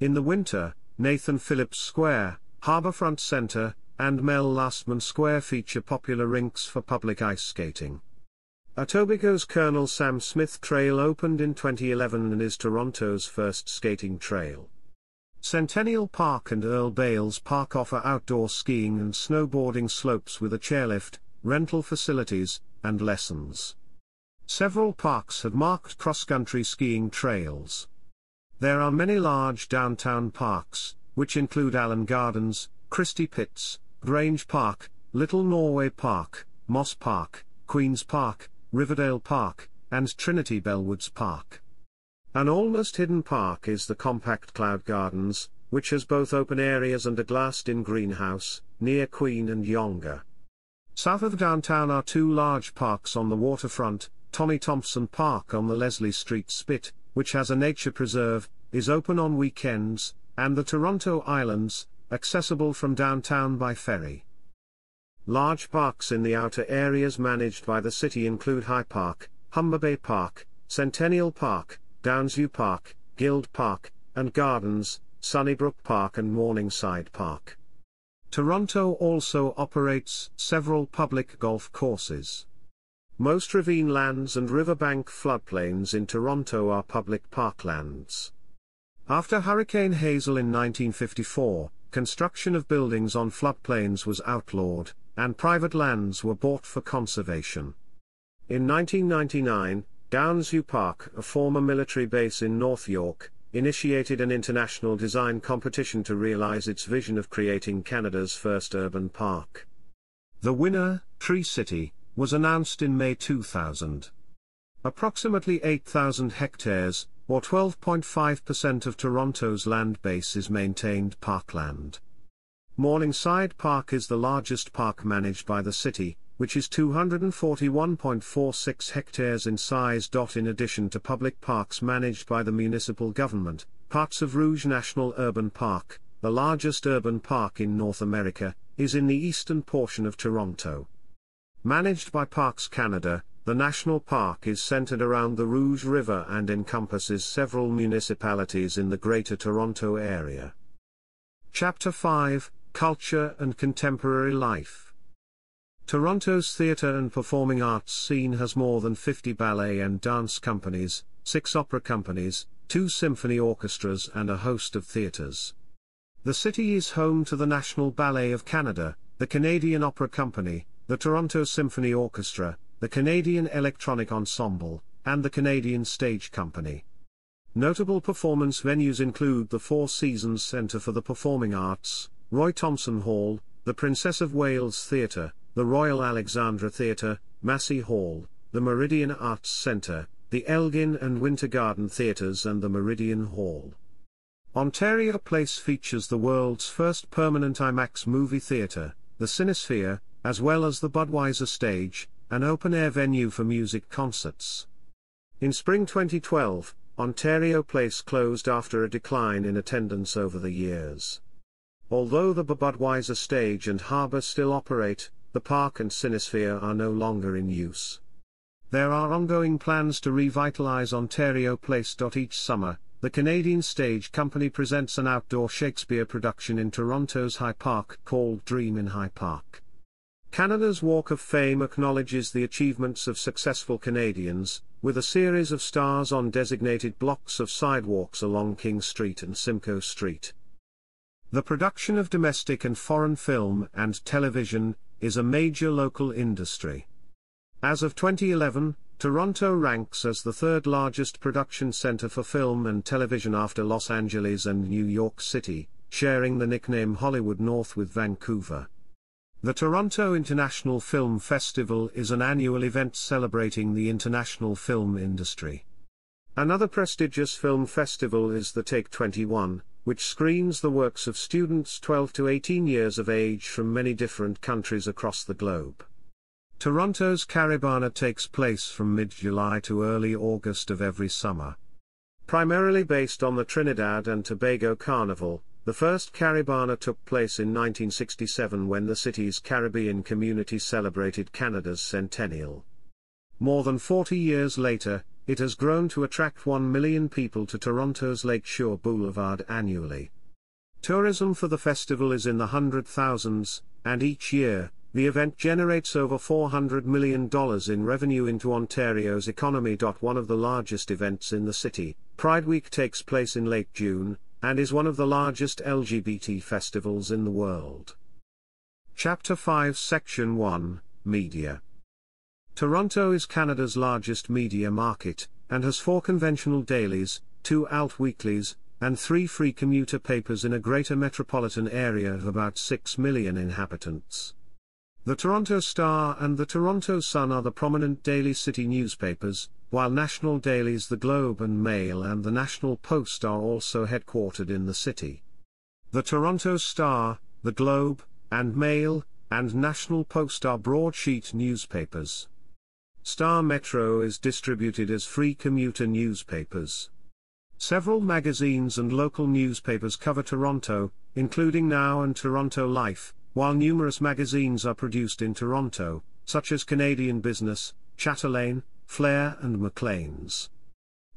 In the winter, Nathan Phillips Square, Harbourfront Centre, and Mel Lastman Square feature popular rinks for public ice skating. Etobicoke's Colonel Sam Smith Trail opened in 2011 and is Toronto's first skating trail. Centennial Park and Earl Bales Park offer outdoor skiing and snowboarding slopes with a chairlift, rental facilities, and lessons. Several parks have marked cross-country skiing trails. There are many large downtown parks, which include Allen Gardens, Christie Pitts, Grange Park, Little Norway Park, Moss Park, Queen's Park, Riverdale Park, and Trinity Bellwoods Park. An almost hidden park is the Compact Cloud Gardens, which has both open areas and a glassed-in greenhouse, near Queen and Yonge. South of downtown are two large parks on the waterfront. Tommy Thompson Park on the Leslie Street Spit, which has a nature preserve, is open on weekends, and the Toronto Islands, accessible from downtown by ferry. Large parks in the outer areas managed by the city include High Park, Humber Bay Park, Centennial Park, Downsview Park, Guild Park, and Gardens, Sunnybrook Park and Morningside Park. Toronto also operates several public golf courses. Most ravine lands and riverbank floodplains in Toronto are public parklands. After Hurricane Hazel in 1954, construction of buildings on floodplains was outlawed, and private lands were bought for conservation. In 1999, Downsview Park, a former military base in North York, initiated an international design competition to realize its vision of creating Canada's first urban park. The winner, Tree City, was announced in May 2000. Approximately 8,000 hectares, or 12.5% of Toronto's land base, is maintained parkland. Morningside Park is the largest park managed by the city, which is 241.46 hectares in size. In addition to public parks managed by the municipal government, parts of Rouge National Urban Park, the largest urban park in North America, is in the eastern portion of Toronto. Managed by Parks Canada, the national park is centered around the Rouge River and encompasses several municipalities in the Greater Toronto Area. Chapter 5, Culture and Contemporary Life. Toronto's theatre and performing arts scene has more than 50 ballet and dance companies, 6 opera companies, 2 symphony orchestras and a host of theatres. The city is home to the National Ballet of Canada, the Canadian Opera Company, the Toronto Symphony Orchestra, the Canadian Electronic Ensemble, and the Canadian Stage Company. Notable performance venues include the Four Seasons Centre for the Performing Arts, Roy Thomson Hall, the Princess of Wales Theatre, the Royal Alexandra Theatre, Massey Hall, the Meridian Arts Centre, the Elgin and Winter Garden Theatres, and the Meridian Hall. Ontario Place features the world's first permanent IMAX movie theatre, the Cinesphere, as well as the Budweiser Stage, an open-air venue for music concerts. In spring 2012, Ontario Place closed after a decline in attendance over the years. Although the Budweiser Stage and Harbour still operate, the park and Cinesphere are no longer in use. There are ongoing plans to revitalize Ontario Place. Each summer, the Canadian Stage Company presents an outdoor Shakespeare production in Toronto's High Park called Dream in High Park. Canada's Walk of Fame acknowledges the achievements of successful Canadians, with a series of stars on designated blocks of sidewalks along King Street and Simcoe Street. The production of domestic and foreign film and television is a major local industry. As of 2011, Toronto ranks as the third largest production center for film and television after Los Angeles and New York City, sharing the nickname Hollywood North with Vancouver. The Toronto International Film Festival is an annual event celebrating the international film industry. Another prestigious film festival is the Take 21, which screens the works of students 12 to 18 years of age from many different countries across the globe. Toronto's Caribana takes place from mid-July to early August of every summer. Primarily based on the Trinidad and Tobago Carnival, the first Caribana took place in 1967 when the city's Caribbean community celebrated Canada's centennial. More than 40 years later, it has grown to attract 1 million people to Toronto's Lakeshore Boulevard annually. Tourism for the festival is in the hundred thousands, and each year, the event generates over $400 million in revenue into Ontario's economy. One of the largest events in the city, Pride Week, takes place in late June, and is one of the largest LGBT festivals in the world. Chapter 5, Section 1, Media. Toronto is Canada's largest media market, and has 4 conventional dailies, 2 alt weeklies, and 3 free commuter papers in a greater metropolitan area of about 6 million inhabitants. The Toronto Star and the Toronto Sun are the prominent daily city newspapers, while national dailies The Globe and Mail and the National Post are also headquartered in the city. The Toronto Star, The Globe, and Mail, and National Post are broadsheet newspapers. Star Metro is distributed as free commuter newspapers. Several magazines and local newspapers cover Toronto, including Now and Toronto Life, while numerous magazines are produced in Toronto, such as Canadian Business, Chatelaine, Flair and Maclean's.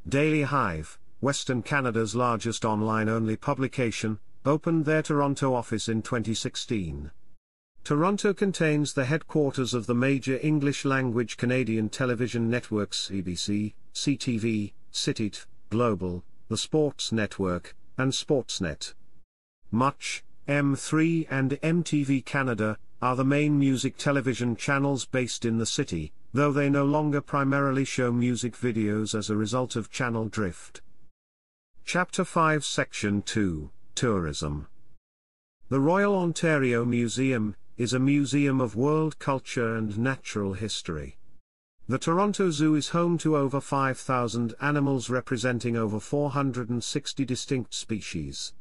Daily Hive, Western Canada's largest online-only publication, opened their Toronto office in 2016. Toronto contains the headquarters of the major English-language Canadian television networks ABC, CTV, CityTV, Global, The Sports Network, and Sportsnet. Much, M3 and MTV Canada, are the main music television channels based in the city, though they no longer primarily show music videos as a result of channel drift. Chapter 5, Section 2, Tourism. The Royal Ontario Museum is a museum of world culture and natural history. The Toronto Zoo is home to over 5,000 animals representing over 460 distinct species.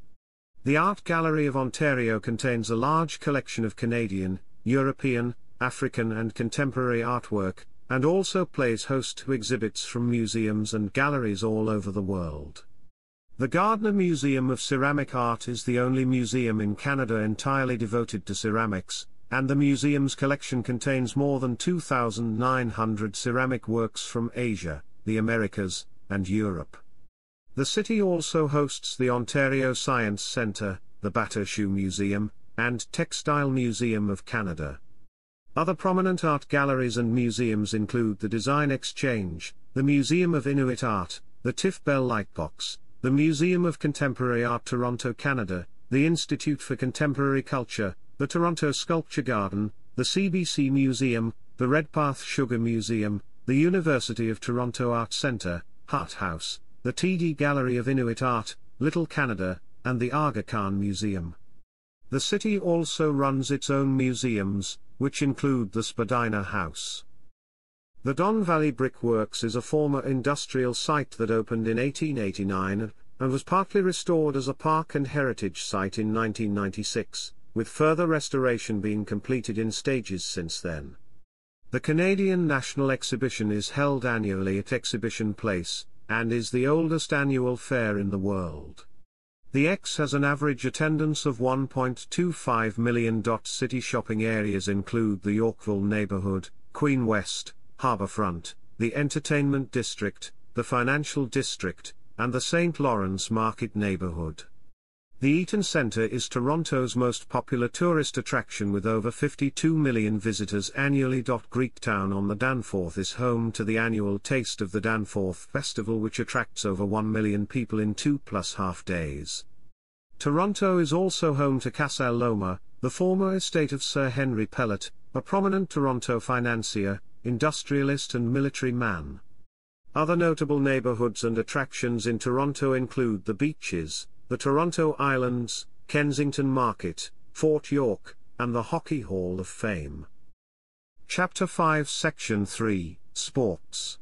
The Art Gallery of Ontario contains a large collection of Canadian, European, African and contemporary artwork, and also plays host to exhibits from museums and galleries all over the world. The Gardiner Museum of Ceramic Art is the only museum in Canada entirely devoted to ceramics, and the museum's collection contains more than 2,900 ceramic works from Asia, the Americas, and Europe. The city also hosts the Ontario Science Centre, the Battersea Museum, and Textile Museum of Canada. Other prominent art galleries and museums include the Design Exchange, the Museum of Inuit Art, the Tiff Bell Lightbox, the Museum of Contemporary Art Toronto, Canada, the Institute for Contemporary Culture, the Toronto Sculpture Garden, the CBC Museum, the Redpath Sugar Museum, the University of Toronto Arts Centre, Hart House, the TD Gallery of Inuit Art, Little Canada, and the Aga Khan Museum. The city also runs its own museums, which include the Spadina House. The Don Valley Brickworks is a former industrial site that opened in 1889 and was partly restored as a park and heritage site in 1996, with further restoration being completed in stages since then. The Canadian National Exhibition is held annually at Exhibition Place, and is the oldest annual fair in the world. The X has an average attendance of 1.25 million. City shopping areas include the Yorkville neighborhood, Queen West, Harbourfront, the Entertainment District, the Financial District, and the St. Lawrence Market neighborhood. The Eaton Centre is Toronto's most popular tourist attraction with over 52 million visitors annually. Greektown on the Danforth is home to the annual Taste of the Danforth Festival, which attracts over 1 million people in 2 plus half days. Toronto is also home to Casa Loma, the former estate of Sir Henry Pellatt, a prominent Toronto financier, industrialist and military man. Other notable neighbourhoods and attractions in Toronto include the beaches, the Toronto Islands, Kensington Market, Fort York, and the Hockey Hall of Fame. Chapter 5, Section 3, Sports.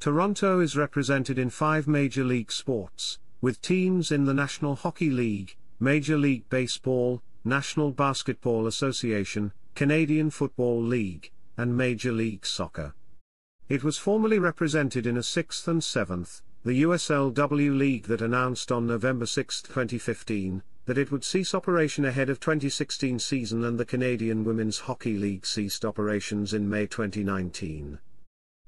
Toronto is represented in 5 major league sports, with teams in the National Hockey League, Major League Baseball, National Basketball Association, Canadian Football League, and Major League Soccer. It was formerly represented in a 6th and 7th, the USLW League that announced on November 6, 2015, that it would cease operation ahead of 2016 season, and the Canadian Women's Hockey League ceased operations in May 2019.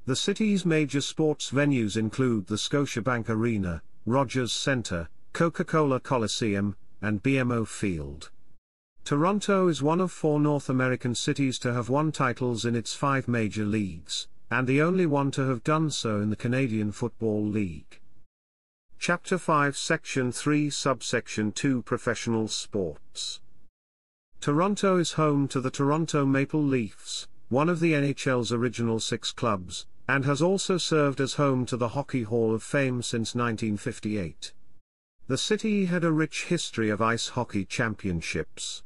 The city's major sports venues include the Scotiabank Arena, Rogers Centre, Coca-Cola Coliseum, and BMO Field. Toronto is one of 4 North American cities to have won titles in its 5 major leagues, and the only one to have done so in the Canadian Football League. Chapter 5, Section 3, Subsection 2, Professional Sports. Toronto is home to the Toronto Maple Leafs, one of the NHL's original 6 clubs, and has also served as home to the Hockey Hall of Fame since 1958. The city had a rich history of ice hockey championships.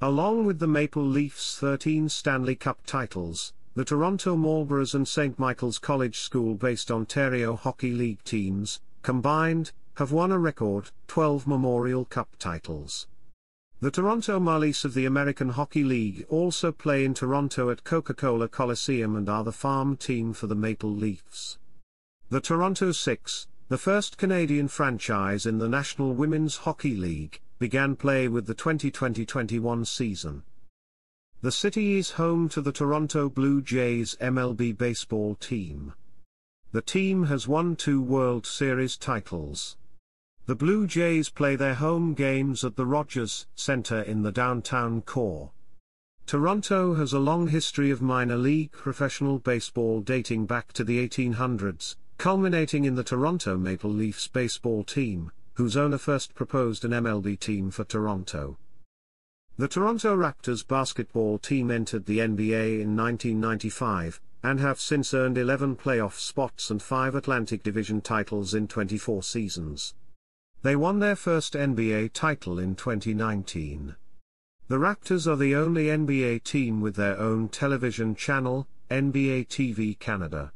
Along with the Maple Leafs' 13 Stanley Cup titles, the Toronto Marlboros and St. Michael's College School-based Ontario Hockey League teams, combined, have won a record 12 Memorial Cup titles. The Toronto Marlies of the American Hockey League also play in Toronto at Coca-Cola Coliseum and are the farm team for the Maple Leafs. The Toronto Six, the first Canadian franchise in the National Women's Hockey League, began play with the 2020-21 season. The city is home to the Toronto Blue Jays MLB baseball team. The team has won 2 World Series titles. The Blue Jays play their home games at the Rogers Centre in the downtown core. Toronto has a long history of minor league professional baseball dating back to the 1800s, culminating in the Toronto Maple Leafs baseball team, whose owner first proposed an MLB team for Toronto. The Toronto Raptors basketball team entered the NBA in 1995, and have since earned 11 playoff spots and 5 Atlantic Division titles in 24 seasons. They won their first NBA title in 2019. The Raptors are the only NBA team with their own television channel, NBA TV Canada.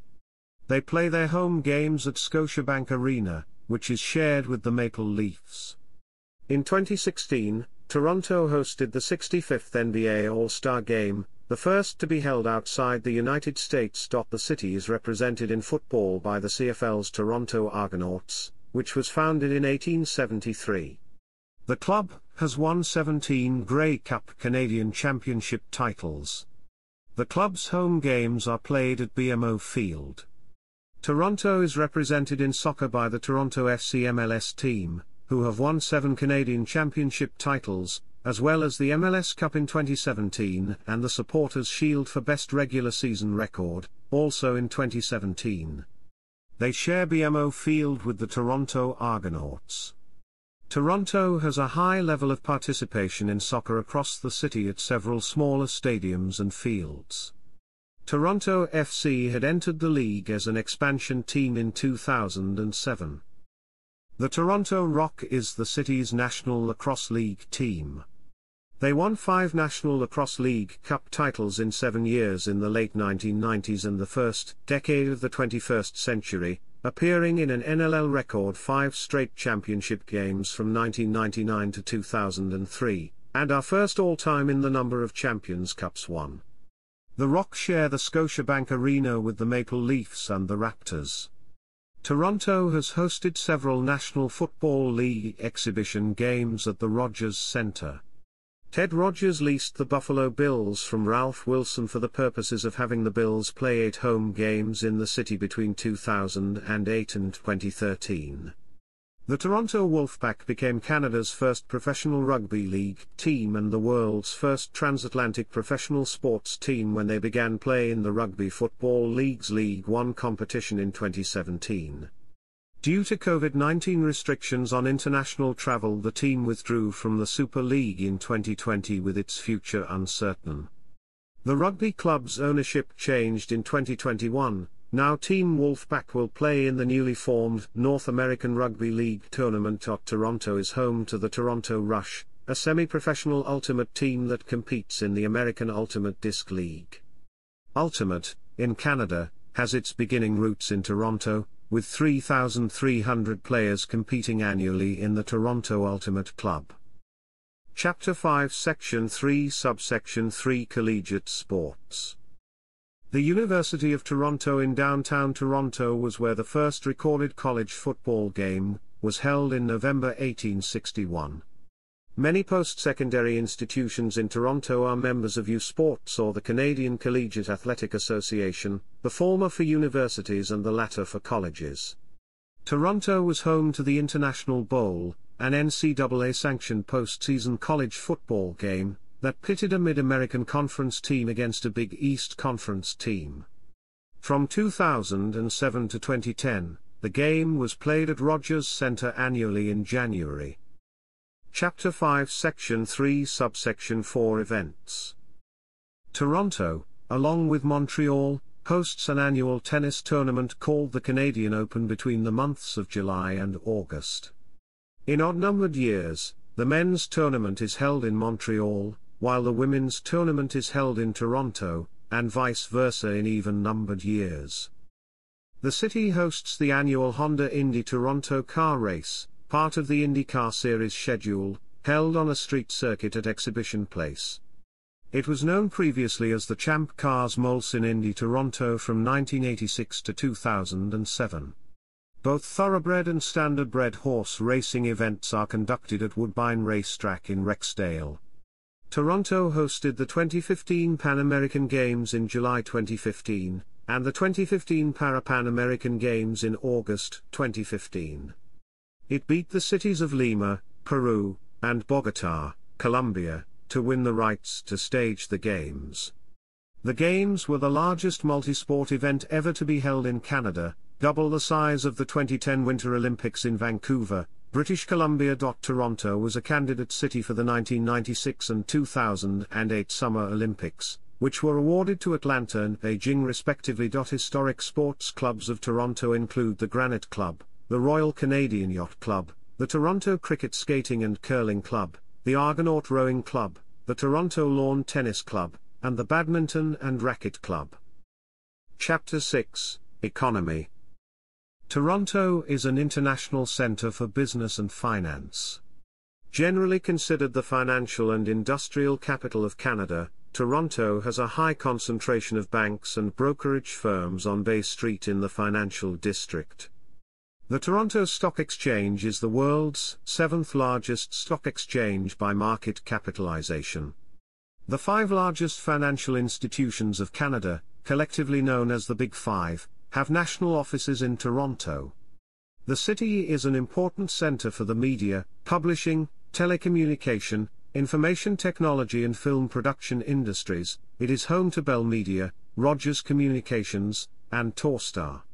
They play their home games at Scotiabank Arena, which is shared with the Maple Leafs. In 2016, Toronto hosted the 65th NBA All-Star Game, the first to be held outside the United States. The city is represented in football by the CFL's Toronto Argonauts, which was founded in 1873. The club has won 17 Grey Cup Canadian Championship titles. The club's home games are played at BMO Field. Toronto is represented in soccer by the Toronto FC MLS team, who have won 7 Canadian Championship titles, as well as the MLS Cup in 2017 and the Supporters' Shield for best regular season record, also in 2017. They share BMO Field with the Toronto Argonauts. Toronto has a high level of participation in soccer across the city at several smaller stadiums and fields. Toronto FC had entered the league as an expansion team in 2007. The Toronto Rock is the city's National Lacrosse League team. They won 5 National Lacrosse League Cup titles in 7 years in the late 1990s and the first decade of the 21st century, appearing in an NLL record 5 straight championship games from 1999 to 2003, and are first all-time in the number of Champions Cups won. The Rock share the Scotiabank Arena with the Maple Leafs and the Raptors. Toronto has hosted several National Football League exhibition games at the Rogers Centre. Ted Rogers leased the Buffalo Bills from Ralph Wilson for the purposes of having the Bills play 8 home games in the city between 2008 and 2013. The Toronto Wolfpack became Canada's first professional rugby league team and the world's first transatlantic professional sports team when they began play in the Rugby Football League's League One competition in 2017. Due to COVID-19 restrictions on international travel, the team withdrew from the Super League in 2020 with its future uncertain. The rugby club's ownership changed in 2021, now Team Wolfpack will play in the newly formed North American Rugby League tournament. Toronto is home to the Toronto Rush, a semi-professional ultimate team that competes in the American Ultimate Disc League. Ultimate, in Canada, has its beginning roots in Toronto, with 3,300 players competing annually in the Toronto Ultimate Club. Chapter 5, Section 3, Subsection 3, Collegiate Sports. The University of Toronto in downtown Toronto was where the first recorded college football game was held in November 1861. Many post-secondary institutions in Toronto are members of U Sports or the Canadian Collegiate Athletic Association, the former for universities and the latter for colleges. Toronto was home to the International Bowl, an NCAA-sanctioned postseason college football game that pitted a Mid-American Conference team against a Big East Conference team. From 2007 to 2010, the game was played at Rogers Centre annually in January. Chapter 5, Section 3, Subsection 4, Events. Toronto, along with Montreal, hosts an annual tennis tournament called the Canadian Open between the months of July and August. In odd-numbered years, the men's tournament is held in Montreal, while the women's tournament is held in Toronto, and vice versa in even-numbered years. The city hosts the annual Honda Indy Toronto Car Race, part of the IndyCar Series schedule, held on a street circuit at Exhibition Place. It was known previously as the Champ Cars Molson Indy Toronto from 1986 to 2007. Both thoroughbred and standardbred horse racing events are conducted at Woodbine Racetrack in Rexdale. Toronto hosted the 2015 Pan American Games in July 2015, and the 2015 Parapan American Games in August 2015. It beat the cities of Lima, Peru, and Bogotá, Colombia, to win the rights to stage the games. The games were the largest multisport event ever to be held in Canada, double the size of the 2010 Winter Olympics in Vancouver, British Columbia. Toronto was a candidate city for the 1996 and 2008 Summer Olympics, which were awarded to Atlanta and Beijing respectively. Historic sports clubs of Toronto include the Granite Club, the Royal Canadian Yacht Club, the Toronto Cricket Skating and Curling Club, the Argonaut Rowing Club, the Toronto Lawn Tennis Club, and the Badminton and Racket Club. Chapter 6, Economy. Toronto is an international centre for business and finance. Generally considered the financial and industrial capital of Canada, Toronto has a high concentration of banks and brokerage firms on Bay Street in the financial district. The Toronto Stock Exchange is the world's 7th largest stock exchange by market capitalization. The 5 largest financial institutions of Canada, collectively known as the Big Five, have national offices in Toronto. The city is an important center for the media, publishing, telecommunication, information technology and film production industries. It is home to Bell Media, Rogers Communications, and Torstar.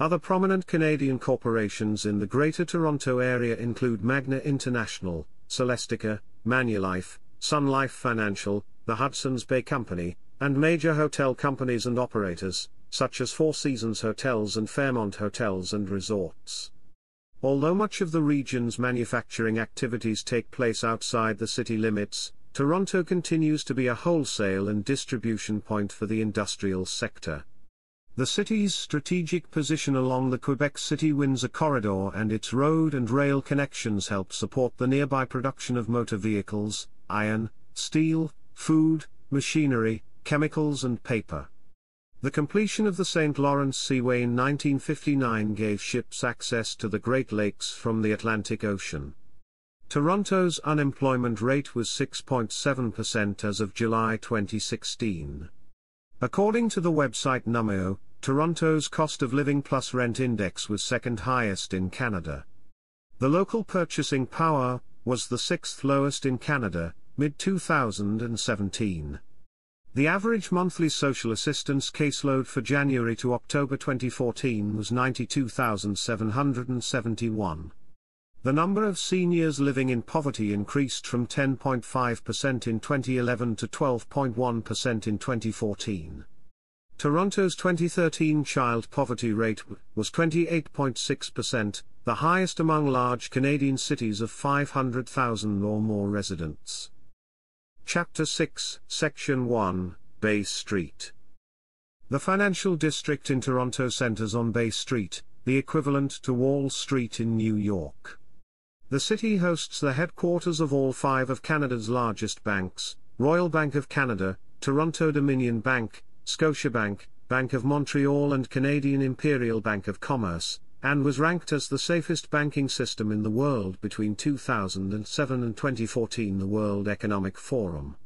Other prominent Canadian corporations in the Greater Toronto Area include Magna International, Celestica, Manulife, Sun Life Financial, the Hudson's Bay Company, and major hotel companies and operators, such as Four Seasons Hotels and Fairmont Hotels and Resorts. Although much of the region's manufacturing activities take place outside the city limits, Toronto continues to be a wholesale and distribution point for the industrial sector. The city's strategic position along the Quebec City-Windsor corridor and its road and rail connections help support the nearby production of motor vehicles, iron, steel, food, machinery, chemicals and paper. The completion of the St. Lawrence Seaway in 1959 gave ships access to the Great Lakes from the Atlantic Ocean. Toronto's unemployment rate was 6.7% as of July 2016. According to the website Numeo, Toronto's cost of living plus rent index was second highest in Canada. The local purchasing power was the sixth lowest in Canada, mid-2017. The average monthly social assistance caseload for January to October 2014 was 92,771. The number of seniors living in poverty increased from 10.5% in 2011 to 12.1% in 2014. Toronto's 2013 child poverty rate was 28.6%, the highest among large Canadian cities of 500,000 or more residents. Chapter 6, Section 1, Bay Street. The financial district in Toronto centers on Bay Street, the equivalent to Wall Street in New York. The city hosts the headquarters of all five of Canada's largest banks: Royal Bank of Canada, Toronto Dominion Bank, Scotiabank, Bank of Montreal and Canadian Imperial Bank of Commerce, and was ranked as the safest banking system in the world between 2007 and 2014 by the World Economic Forum.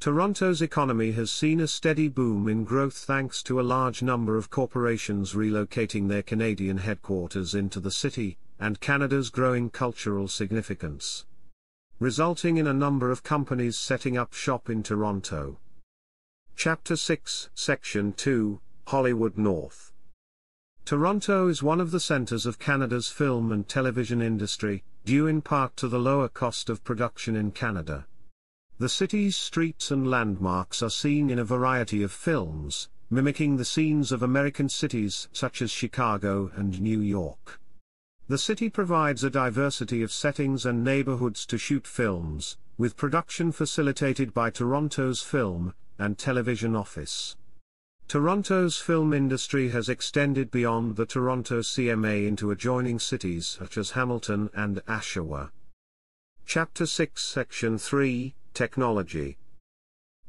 Toronto's economy has seen a steady boom in growth thanks to a large number of corporations relocating their Canadian headquarters into the city, and Canada's growing cultural significance, resulting in a number of companies setting up shop in Toronto. Chapter 6, Section 2, Hollywood North. Toronto is one of the centres of Canada's film and television industry, due in part to the lower cost of production in Canada. The city's streets and landmarks are seen in a variety of films, mimicking the scenes of American cities such as Chicago and New York. The city provides a diversity of settings and neighborhoods to shoot films, with production facilitated by Toronto's film and television office. Toronto's film industry has extended beyond the Toronto CMA into adjoining cities such as Hamilton and Oshawa. Chapter 6, Section 3, Technology.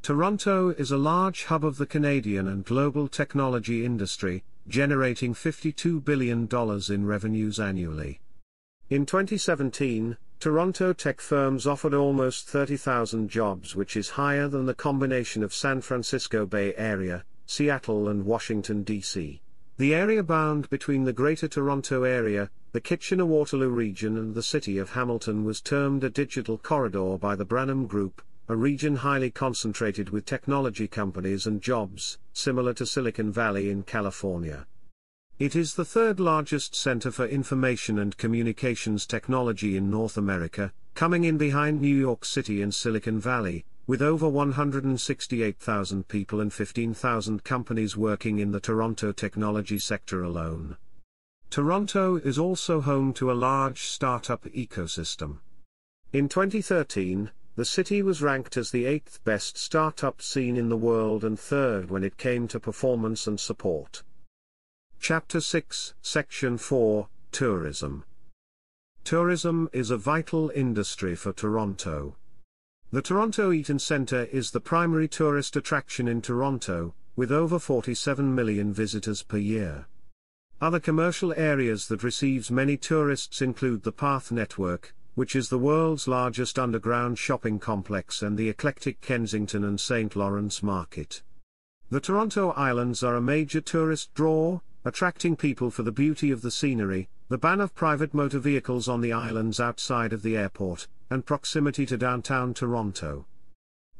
Toronto is a large hub of the Canadian and global technology industry, generating $52 billion in revenues annually. In 2017, Toronto tech firms offered almost 30,000 jobs, which is higher than the combination of San Francisco Bay Area, Seattle and Washington, D.C., the area bound between the Greater Toronto Area, the Kitchener-Waterloo region and the city of Hamilton was termed a digital corridor by the Branham Group, a region highly concentrated with technology companies and jobs, similar to Silicon Valley in California. It is the third largest center for information and communications technology in North America, coming in behind New York City and Silicon Valley, with over 168,000 people and 15,000 companies working in the Toronto technology sector alone. Toronto is also home to a large startup ecosystem. In 2013, the city was ranked as the 8th best startup scene in the world and 3rd when it came to performance and support. Chapter 6, Section 4, Tourism. Tourism is a vital industry for Toronto. The Toronto Eaton Centre is the primary tourist attraction in Toronto, with over 47 million visitors per year. Other commercial areas that receives many tourists include the Path Network, which is the world's largest underground shopping complex, and the eclectic Kensington and St. Lawrence Market. The Toronto Islands are a major tourist draw, attracting people for the beauty of the scenery, the ban of private motor vehicles on the islands outside of the airport, and proximity to downtown Toronto.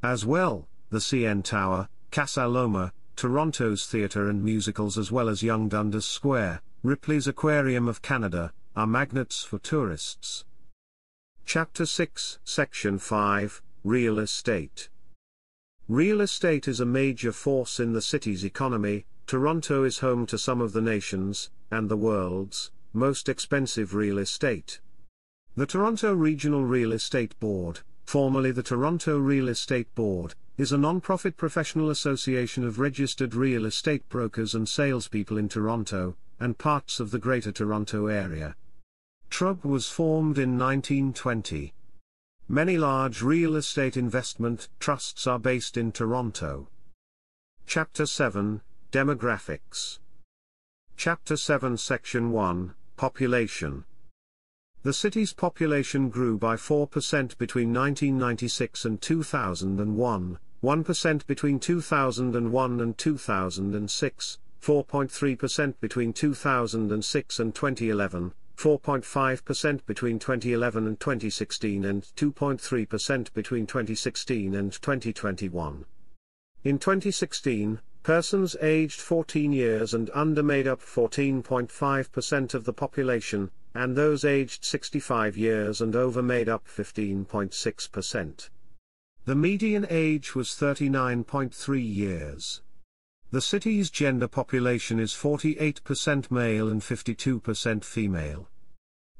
As well, the CN Tower, Casa Loma, Toronto's theatre and musicals as well as Yonge-Dundas Square, Ripley's Aquarium of Canada, are magnets for tourists. Chapter 6, Section 5, Real Estate. Real estate is a major force in the city's economy. Toronto is home to some of the nation's, and the world's, most expensive real estate. The Toronto Regional Real Estate Board, formerly the Toronto Real Estate Board, is a non-profit professional association of registered real estate brokers and salespeople in Toronto, and parts of the Greater Toronto Area. TRUB was formed in 1920. Many large real estate investment trusts are based in Toronto. Chapter 7, Demographics. Chapter 7, Section 1, Population. The city's population grew by 4% between 1996 and 2001, 1% between 2001 and 2006, 4.3% between 2006 and 2011, 4.5% between 2011 and 2016 and 2.3% between 2016 and 2021. In 2016, persons aged 14 years and under made up 14.5% of the population, and those aged 65 years and over made up 15.6%. The median age was 39.3 years. The city's gender population is 48% male and 52% female.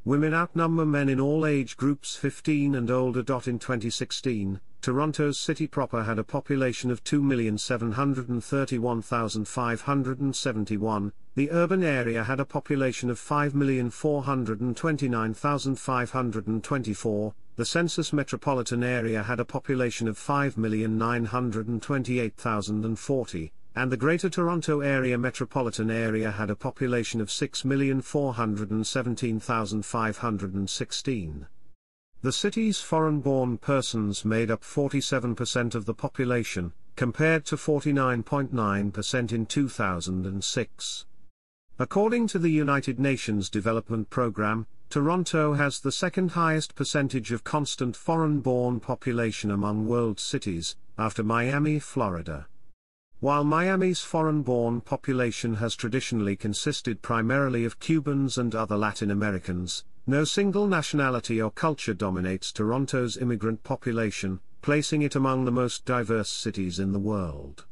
Women outnumber men in all age groups 15 and older. In 2016, Toronto's city proper had a population of 2,731,571, the urban area had a population of 5,429,524, the census metropolitan area had a population of 5,928,040, and the Greater Toronto Area metropolitan area had a population of 6,417,516. The city's foreign-born persons made up 47% of the population, compared to 49.9% in 2006. According to the United Nations Development Programme, Toronto has the second highest percentage of constant foreign-born population among world cities, after Miami, Florida. While Miami's foreign-born population has traditionally consisted primarily of Cubans and other Latin Americans, no single nationality or culture dominates Toronto's immigrant population, placing it among the most diverse cities in the world.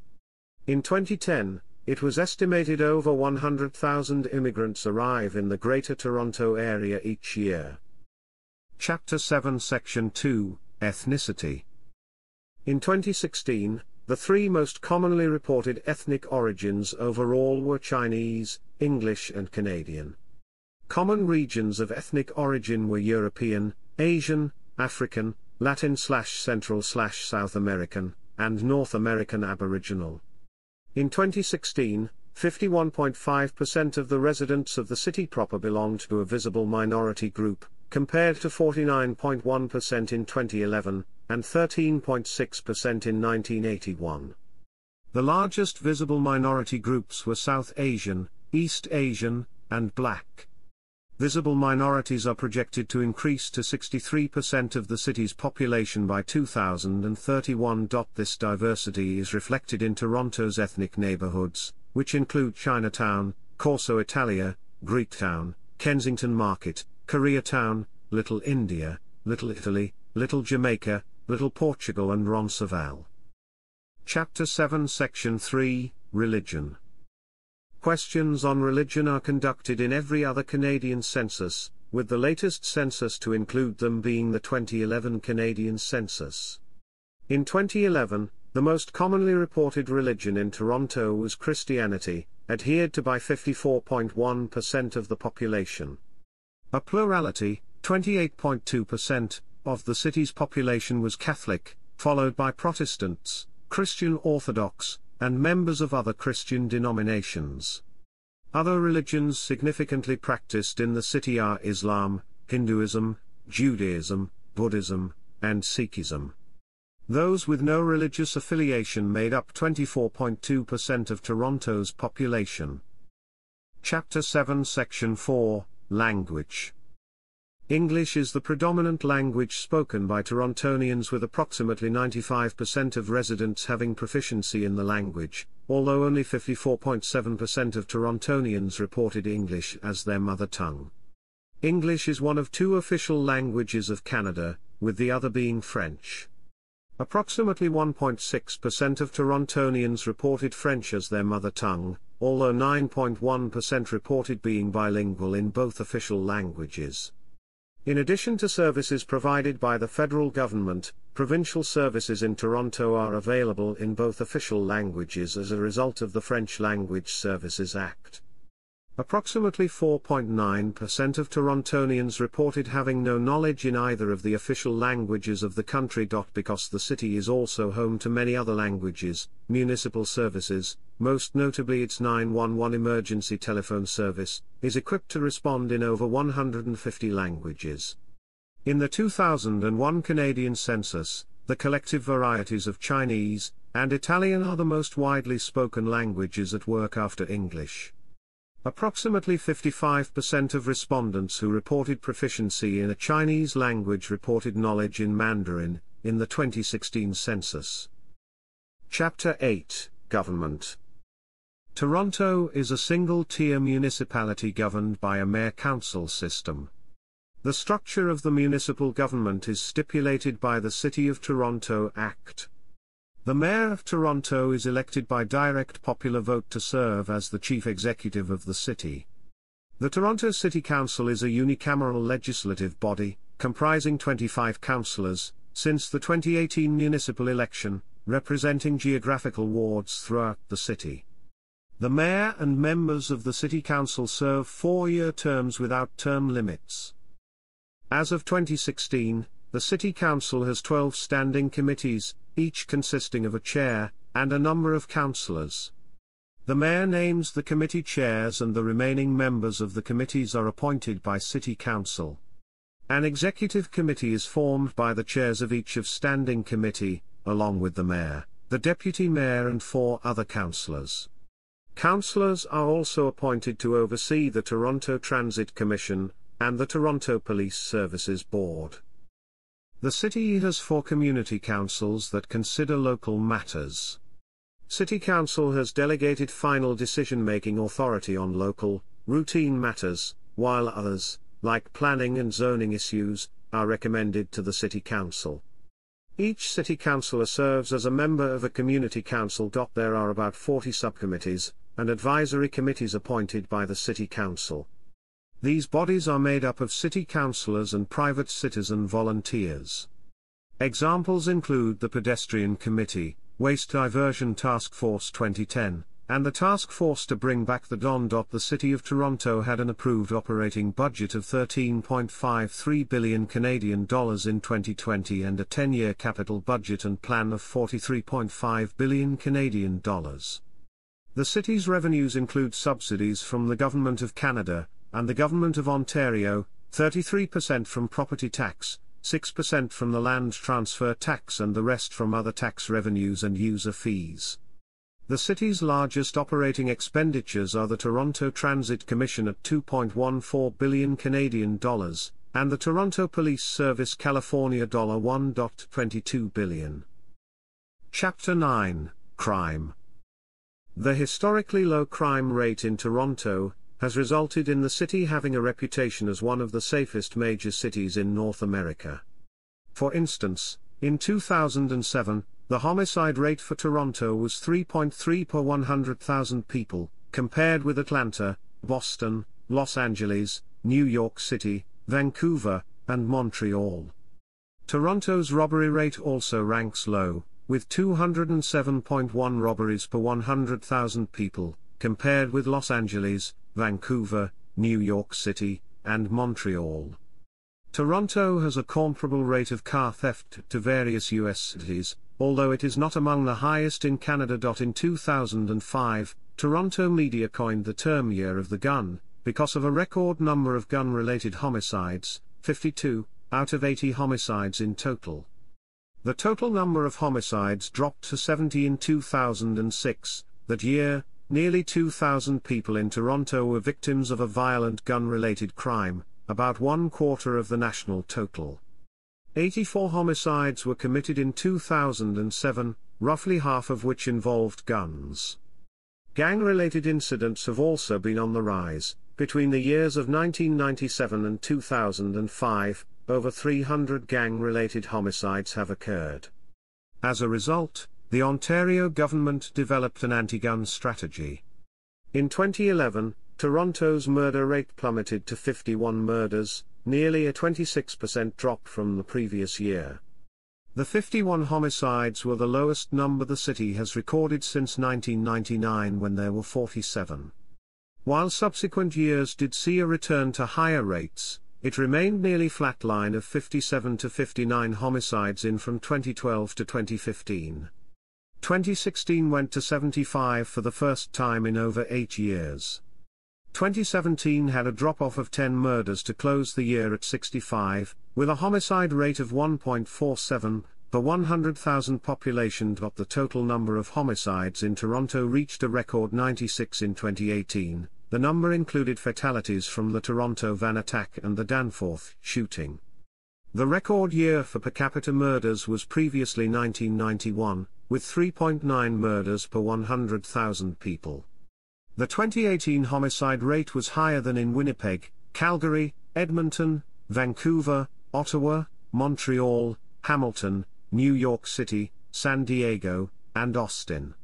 In 2010, it was estimated over 100,000 immigrants arrive in the Greater Toronto Area each year. Chapter 7, Section 2, Ethnicity. In 2016, the three most commonly reported ethnic origins overall were Chinese, English and Canadian. Common regions of ethnic origin were European, Asian, African, Latin/Central/South American, and North American Aboriginal. In 2016, 51.5% of the residents of the city proper belonged to a visible minority group, compared to 49.1% in 2011, and 13.6% in 1981. The largest visible minority groups were South Asian, East Asian, and Black. Visible minorities are projected to increase to 63% of the city's population by 2031. This diversity is reflected in Toronto's ethnic neighborhoods, which include Chinatown, Corso Italia, Greektown, Kensington Market, Koreatown, Little India, Little Italy, Little Jamaica, Little Portugal and Roncesvalles. Chapter 7, Section 3, Religion. Questions on religion are conducted in every other Canadian census, with the latest census to include them being the 2011 Canadian census. In 2011, the most commonly reported religion in Toronto was Christianity, adhered to by 54.1% of the population. A plurality, 28.2%, of the city's population was Catholic, followed by Protestants, Christian Orthodox, and members of other Christian denominations. Other religions significantly practiced in the city are Islam, Hinduism, Judaism, Buddhism, and Sikhism. Those with no religious affiliation made up 24.2% of Toronto's population. Chapter 7, Section 4, Language. English is the predominant language spoken by Torontonians, with approximately 95% of residents having proficiency in the language, although only 54.7% of Torontonians reported English as their mother tongue. English is one of two official languages of Canada, with the other being French. Approximately 1.6% of Torontonians reported French as their mother tongue, although 9.1% reported being bilingual in both official languages. In addition to services provided by the federal government, provincial services in Toronto are available in both official languages as a result of the French Language Services Act. Approximately 4.9% of Torontonians reported having no knowledge in either of the official languages of the country. Because the city is also home to many other languages, municipal services, most notably its 911 emergency telephone service, is equipped to respond in over 150 languages. In the 2001 Canadian census, the collective varieties of Chinese and Italian are the most widely spoken languages at work after English. Approximately 55% of respondents who reported proficiency in a Chinese language reported knowledge in Mandarin, in the 2016 census. Chapter 8, Government. Toronto is a single-tier municipality governed by a mayor-council system. The structure of the municipal government is stipulated by the City of Toronto Act. The Mayor of Toronto is elected by direct popular vote to serve as the chief executive of the city. The Toronto City Council is a unicameral legislative body, comprising 25 councillors, since the 2018 municipal election, representing geographical wards throughout the city. The mayor and members of the City Council serve four-year terms without term limits. As of 2016, the City Council has 12 standing committees, each consisting of a chair and a number of councillors. The mayor names the committee chairs, and the remaining members of the committees are appointed by City Council. An executive committee is formed by the chairs of each of standing committee, along with the mayor, the deputy mayor, and 4 other councillors. Councillors are also appointed to oversee the Toronto Transit Commission and the Toronto Police Services Board. The city has 4 community councils that consider local matters. City Council has delegated final decision-making authority on local, routine matters, while others, like planning and zoning issues, are recommended to the City Council. Each city councillor serves as a member of a community council. There are about 40 subcommittees and advisory committees appointed by the City Council. These bodies are made up of city councillors and private citizen volunteers. Examples include the Pedestrian Committee, Waste Diversion Task Force 2010, and the Task Force to Bring Back the Dawn. The City of Toronto had an approved operating budget of $13.53 billion in 2020 and a 10-year capital budget and plan of $43.5 billion. The city's revenues include subsidies from the Government of Canada and the Government of Ontario, 33% from property tax, 6% from the land transfer tax, and the rest from other tax revenues and user fees. The city's largest operating expenditures are the Toronto Transit Commission at $2.14 billion, and the Toronto Police Service California $1.22 billion. Chapter 9, Crime. The historically low crime rate in Toronto has resulted in the city having a reputation as one of the safest major cities in North America. For instance, in 2007, the homicide rate for Toronto was 3.3 per 100,000 people, compared with Atlanta, Boston, Los Angeles, New York City, Vancouver, and Montreal. Toronto's robbery rate also ranks low, with 207.1 robberies per 100,000 people, compared with Los Angeles, Vancouver, New York City, and Montreal. Toronto has a comparable rate of car theft to various U.S. cities, although it is not among the highest in Canada. In 2005, Toronto media coined the term Year of the Gun, because of a record number of gun-related homicides, 52, out of 80 homicides in total. The total number of homicides dropped to 70 in 2006, that year. Nearly 2,000 people in Toronto were victims of a violent gun-related crime, about 1/4 of the national total. 84 homicides were committed in 2007, roughly half of which involved guns. Gang-related incidents have also been on the rise. Between the years of 1997 and 2005, over 300 gang-related homicides have occurred. As a result, the Ontario government developed an anti-gun strategy. In 2011, Toronto's murder rate plummeted to 51 murders, nearly a 26% drop from the previous year. The 51 homicides were the lowest number the city has recorded since 1999, when there were 47. While subsequent years did see a return to higher rates, it remained nearly flatline of 57 to 59 homicides in from 2012 to 2015. 2016 went to 75 for the first time in over 8 years. 2017 had a drop-off of 10 murders to close the year at 65, with a homicide rate of 1.47 per 100,000 population. But the total number of homicides in Toronto reached a record 96 in 2018. The number included fatalities from the Toronto van attack and the Danforth shooting. The record year for per capita murders was previously 1991, with 3.9 murders per 100,000 people. The 2018 homicide rate was higher than in Winnipeg, Calgary, Edmonton, Vancouver, Ottawa, Montreal, Hamilton, New York City, San Diego, and Austin.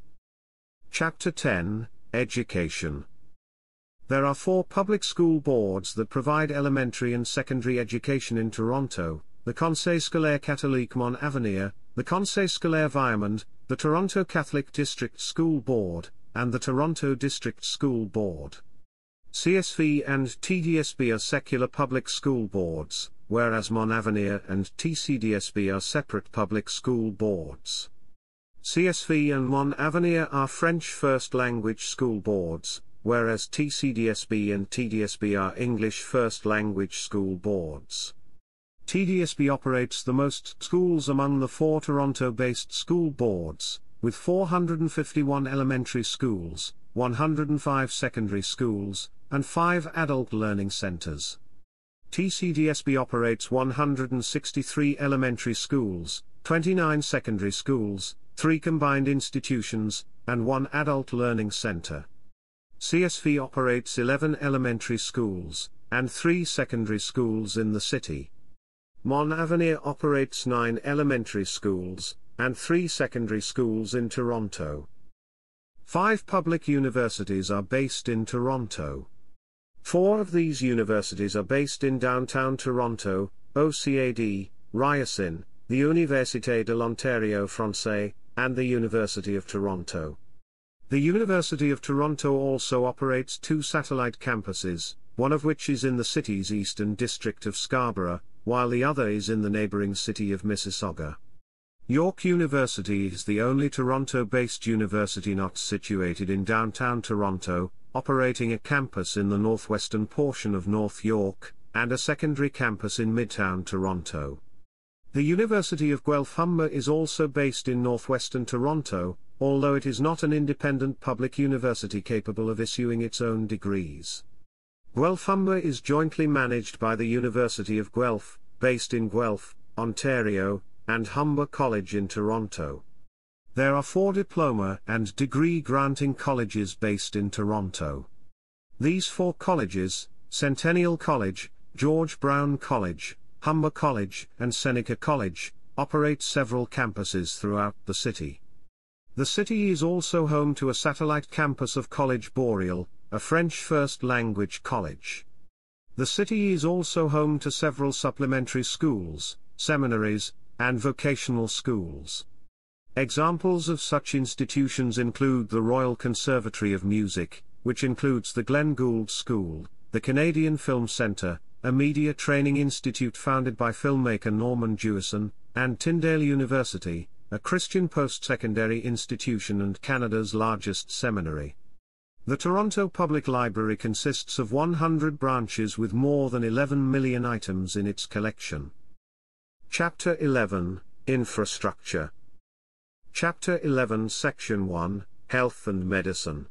Chapter 10, Education. There are 4 public school boards that provide elementary and secondary education in Toronto: the Conseil Scolaire Catholique Mont-Avenir, the Conseil Scolaire Viamond, the Toronto Catholic District School Board, and the Toronto District School Board. CSV and TDSB are secular public school boards, whereas Mont-Avenir and TCDSB are separate public school boards. CSV and Mont-Avenir are French first language school boards, whereas TCDSB and TDSB are English first language school boards. TDSB operates the most schools among the 4 Toronto-based school boards, with 451 elementary schools, 105 secondary schools, and 5 adult learning centers. TCDSB operates 163 elementary schools, 29 secondary schools, 3 combined institutions, and 1 adult learning center. CSV operates 11 elementary schools and 3 secondary schools in the city. Mont-Avenir operates 9 elementary schools and 3 secondary schools in Toronto. 5 public universities are based in Toronto. 4 of these universities are based in downtown Toronto: OCAD, Ryerson, the Université de l'Ontario Français, and the University of Toronto. The University of Toronto also operates 2 satellite campuses, one of which is in the city's eastern district of Scarborough, while the other is in the neighboring city of Mississauga. York University is the only Toronto-based university not situated in downtown Toronto, operating a campus in the northwestern portion of North York, and a secondary campus in Midtown Toronto. The University of Guelph-Humber is also based in northwestern Toronto, although it is not an independent public university capable of issuing its own degrees. Guelph-Humber is jointly managed by the University of Guelph, based in Guelph, Ontario, and Humber College in Toronto. There are 4 diploma and degree-granting colleges based in Toronto. These 4 colleges, Centennial College, George Brown College, Humber College, and Seneca College, operate several campuses throughout the city. The city is also home to a satellite campus of College Boreal, a French first-language college. The city is also home to several supplementary schools, seminaries, and vocational schools. Examples of such institutions include the Royal Conservatory of Music, which includes the Glenn Gould School, the Canadian Film Centre, a media training institute founded by filmmaker Norman Jewison, and Tyndale University, a Christian post-secondary institution and Canada's largest seminary. The Toronto Public Library consists of 100 branches with more than 11 million items in its collection. Chapter 11, Infrastructure. Chapter 11, Section 1, Health and Medicine.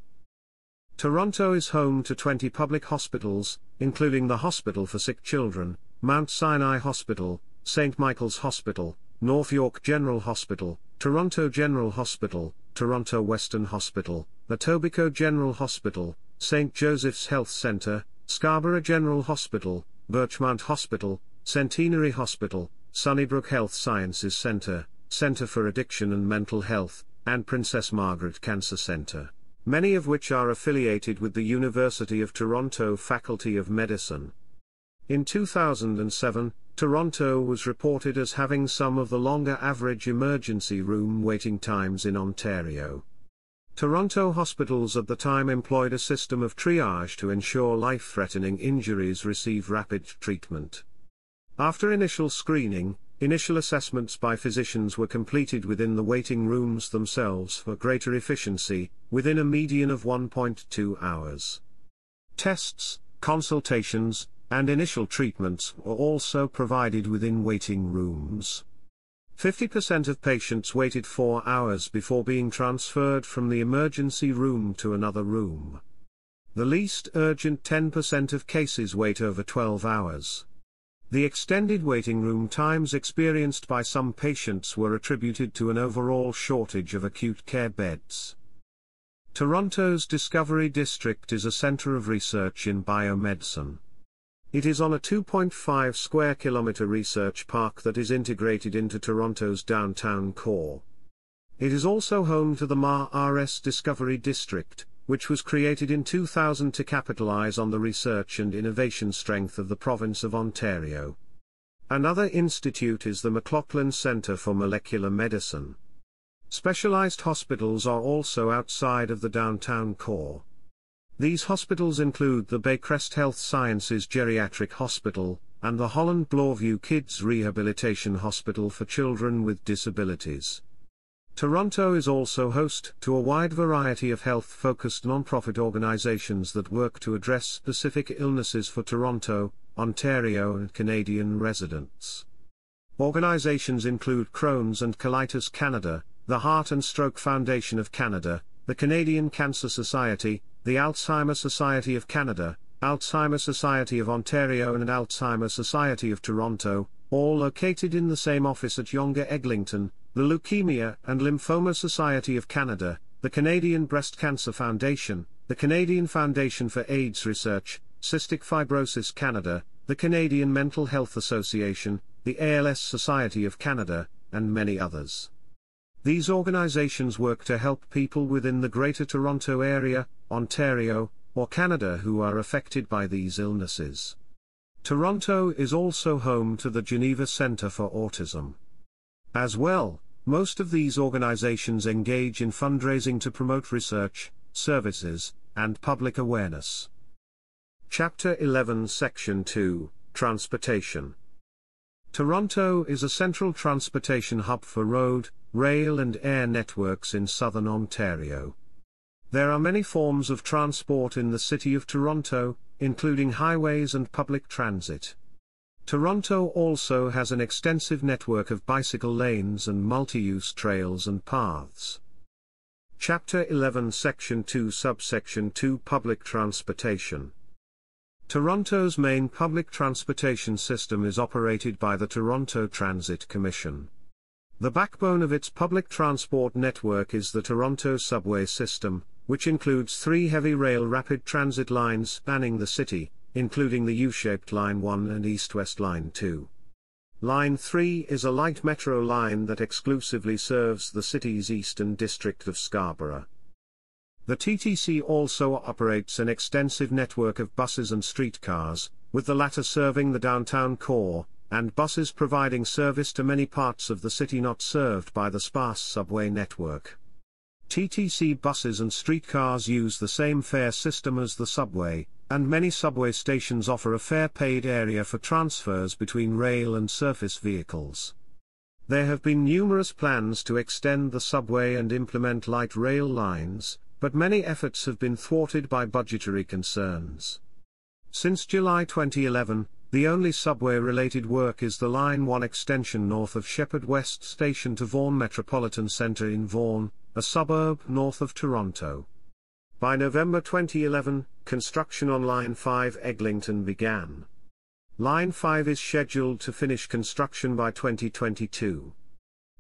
Toronto is home to 20 public hospitals, including the Hospital for Sick Children, Mount Sinai Hospital, St. Michael's Hospital, North York General Hospital, Toronto General Hospital, Toronto Western Hospital, Etobicoke General Hospital, St. Joseph's Health Centre, Scarborough General Hospital, Birchmount Hospital, Centenary Hospital, Sunnybrook Health Sciences Centre, Centre for Addiction and Mental Health, and Princess Margaret Cancer Centre, many of which are affiliated with the University of Toronto Faculty of Medicine. In 2007, Toronto was reported as having some of the longer average emergency room waiting times in Ontario. Toronto hospitals at the time employed a system of triage to ensure life-threatening injuries receive rapid treatment. After initial screening, initial assessments by physicians were completed within the waiting rooms themselves for greater efficiency, within a median of 1.2 hours. Tests, consultations, and initial treatments were also provided within waiting rooms. 50% of patients waited 4 hours before being transferred from the emergency room to another room. The least urgent 10% of cases wait over 12 hours. The extended waiting room times experienced by some patients were attributed to an overall shortage of acute care beds. Toronto's Discovery District is a centre of research in biomedicine. It is on a 2.5 square kilometre research park that is integrated into Toronto's downtown core. It is also home to the MaRS Discovery District, which was created in 2000 to capitalize on the research and innovation strength of the province of Ontario. Another institute is the McLaughlin Centre for Molecular Medicine. Specialized hospitals are also outside of the downtown core. These hospitals include the Baycrest Health Sciences Geriatric Hospital, and the Holland Bloorview Kids Rehabilitation Hospital for Children with Disabilities. Toronto is also host to a wide variety of health-focused non-profit organizations that work to address specific illnesses for Toronto, Ontario and Canadian residents. Organizations include Crohn's and Colitis Canada, the Heart and Stroke Foundation of Canada, the Canadian Cancer Society, the Alzheimer Society of Canada, Alzheimer Society of Ontario and Alzheimer Society of Toronto, all located in the same office at Yonge Eglinton, the Leukemia and Lymphoma Society of Canada, the Canadian Breast Cancer Foundation, the Canadian Foundation for AIDS Research, Cystic Fibrosis Canada, the Canadian Mental Health Association, the ALS Society of Canada, and many others. These organizations work to help people within the Greater Toronto Area, Ontario, or Canada who are affected by these illnesses. Toronto is also home to the Geneva Centre for Autism. As well, most of these organizations engage in fundraising to promote research, services, and public awareness. Chapter 11, Section 2, Transportation. Toronto is a central transportation hub for road, rail and air networks in southern Ontario. There are many forms of transport in the city of Toronto, including highways and public transit. Toronto also has an extensive network of bicycle lanes and multi-use trails and paths. Chapter 11, Section 2, Subsection 2, Public Transportation. Toronto's main public transportation system is operated by the Toronto Transit Commission. The backbone of its public transport network is the Toronto subway system, which includes 3 heavy rail rapid transit lines spanning the city, including the U-shaped Line 1 and East-West Line 2. Line 3 is a light metro line that exclusively serves the city's eastern district of Scarborough. The TTC also operates an extensive network of buses and streetcars, with the latter serving the downtown core, and buses providing service to many parts of the city not served by the sparse subway network. TTC buses and streetcars use the same fare system as the subway, and many subway stations offer a fare-paid area for transfers between rail and surface vehicles. There have been numerous plans to extend the subway and implement light rail lines, but many efforts have been thwarted by budgetary concerns. Since July 2011, the only subway-related work is the Line 1 extension north of Shepherd West Station to Vaughan Metropolitan Centre in Vaughan, a suburb north of Toronto. By November 2011, construction on Line 5 Eglinton began. Line 5 is scheduled to finish construction by 2022.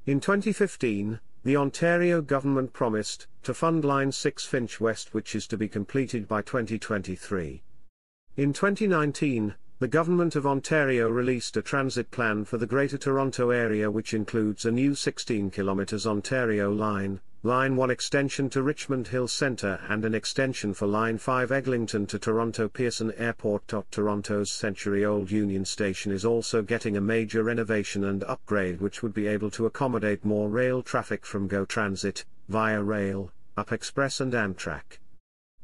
In 2015, the Ontario government promised to fund Line 6 Finch West, which is to be completed by 2023. In 2019, the Government of Ontario released a transit plan for the Greater Toronto Area, which includes a new 16 km Ontario Line, Line 1 extension to Richmond Hill Centre and an extension for Line 5 Eglinton to Toronto Pearson Airport. Toronto's century-old Union Station is also getting a major renovation and upgrade, which would be able to accommodate more rail traffic from GO Transit, Via Rail, UP Express and Amtrak.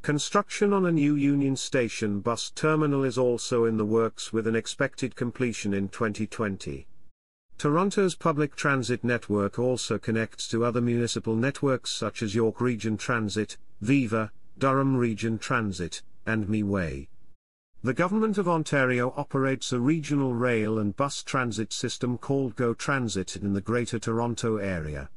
Construction on a new Union Station bus terminal is also in the works, with an expected completion in 2020. Toronto's public transit network also connects to other municipal networks such as York Region Transit, Viva, Durham Region Transit, and MeWay. The Government of Ontario operates a regional rail and bus transit system called GO Transit in the Greater Toronto Area.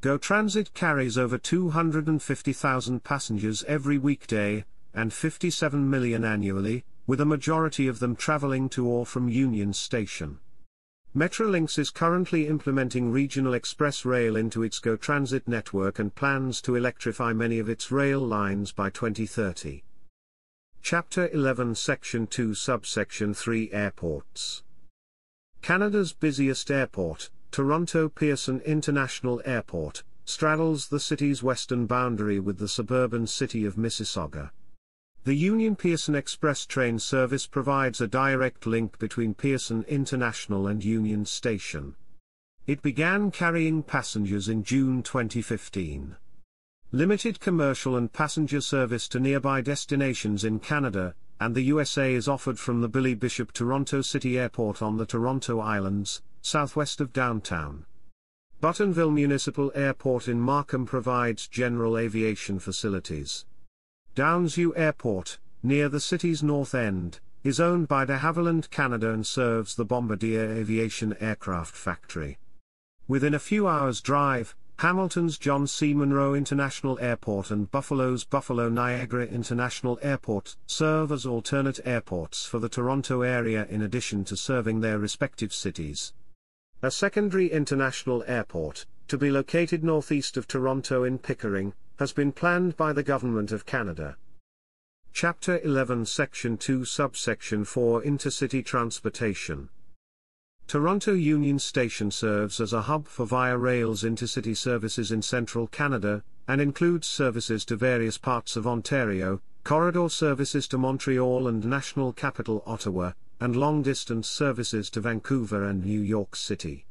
GO Transit carries over 250,000 passengers every weekday, and 57 million annually, with a majority of them travelling to or from Union Station. Metrolinx is currently implementing regional express rail into its GO Transit network and plans to electrify many of its rail lines by 2030. Chapter 11, Section 2, Subsection 3, Airports. Canada's busiest airport, Toronto Pearson International Airport, straddles the city's western boundary with the suburban city of Mississauga. The Union Pearson Express train service provides a direct link between Pearson International and Union Station. It began carrying passengers in June 2015. Limited commercial and passenger service to nearby destinations in Canada and the USA is offered from the Billy Bishop Toronto City Airport on the Toronto Islands, southwest of downtown. Buttonville Municipal Airport in Markham provides general aviation facilities. Downsview Airport, near the city's north end, is owned by de Havilland Canada and serves the Bombardier Aviation Aircraft Factory. Within a few hours' drive, Hamilton's John C. Munro International Airport and Buffalo's Buffalo Niagara International Airport serve as alternate airports for the Toronto area in addition to serving their respective cities. A secondary international airport, to be located northeast of Toronto in Pickering, has been planned by the Government of Canada. Chapter 11, Section 2, Subsection 4, Intercity Transportation. Toronto Union Station serves as a hub for Via Rail's intercity services in central Canada, and includes services to various parts of Ontario, corridor services to Montreal and national capital Ottawa, and long-distance services to Vancouver and New York City.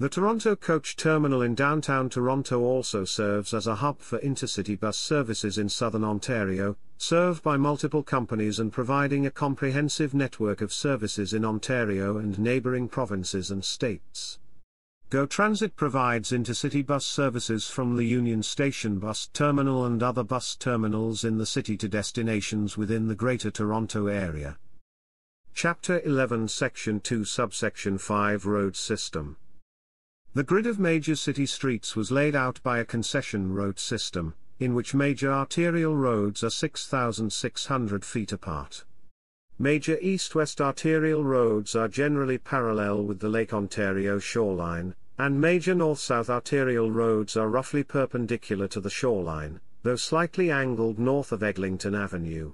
The Toronto Coach Terminal in downtown Toronto also serves as a hub for intercity bus services in southern Ontario, served by multiple companies and providing a comprehensive network of services in Ontario and neighbouring provinces and states. GO Transit provides intercity bus services from the Union Station Bus Terminal and other bus terminals in the city to destinations within the Greater Toronto Area. Chapter 11, Section 2, Subsection 5, Road System. The grid of major city streets was laid out by a concession road system, in which major arterial roads are 6,600 feet apart. Major east-west arterial roads are generally parallel with the Lake Ontario shoreline, and major north-south arterial roads are roughly perpendicular to the shoreline, though slightly angled north of Eglinton Avenue.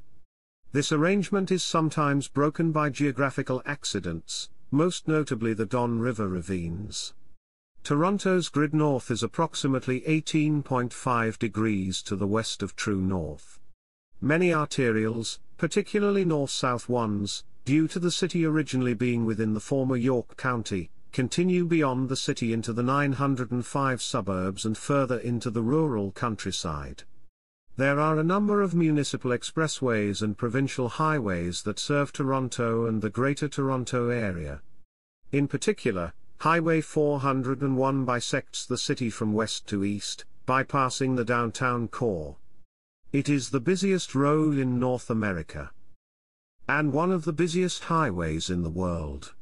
This arrangement is sometimes broken by geographical accidents, most notably the Don River ravines. Toronto's grid north is approximately 18.5 degrees to the west of true north. Many arterials, particularly north-south ones, due to the city originally being within the former York County, continue beyond the city into the 905 suburbs and further into the rural countryside. There are a number of municipal expressways and provincial highways that serve Toronto and the Greater Toronto Area. In particular, Highway 401 bisects the city from west to east, bypassing the downtown core. It is the busiest road in North America, and one of the busiest highways in the world.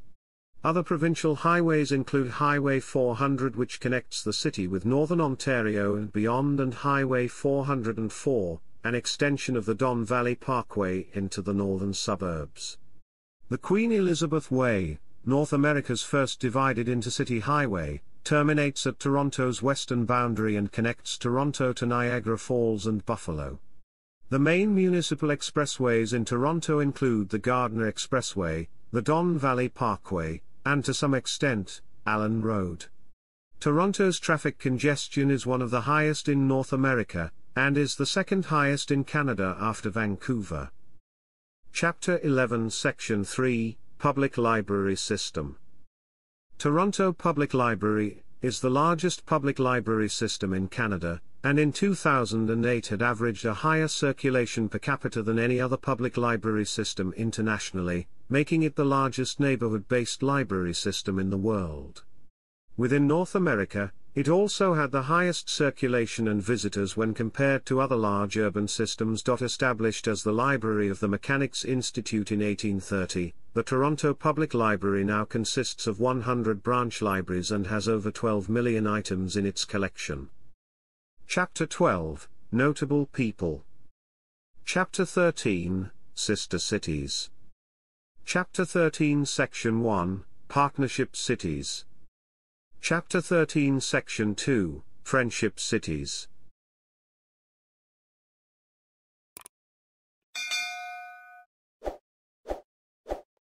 Other provincial highways include Highway 400, which connects the city with northern Ontario and beyond, and Highway 404, an extension of the Don Valley Parkway into the northern suburbs. The Queen Elizabeth Way, North America's first divided intercity highway, terminates at Toronto's western boundary and connects Toronto to Niagara Falls and Buffalo. The main municipal expressways in Toronto include the Gardiner Expressway, the Don Valley Parkway, and to some extent, Allen Road. Toronto's traffic congestion is one of the highest in North America, and is the second highest in Canada after Vancouver. Chapter 11, Section 3, Public Library System. Toronto Public Library is the largest public library system in Canada, and in 2008 had averaged a higher circulation per capita than any other public library system internationally, making it the largest neighborhood-based library system in the world. Within North America, it also had the highest circulation and visitors when compared to other large urban systems. Established as the Library of the Mechanics Institute in 1830, the Toronto Public Library now consists of 100 branch libraries and has over 12 million items in its collection. Chapter 12, Notable People. Chapter 13, Sister Cities. Chapter 13, Section 1, Partnership Cities. Chapter 13, Section 2, Friendship Cities.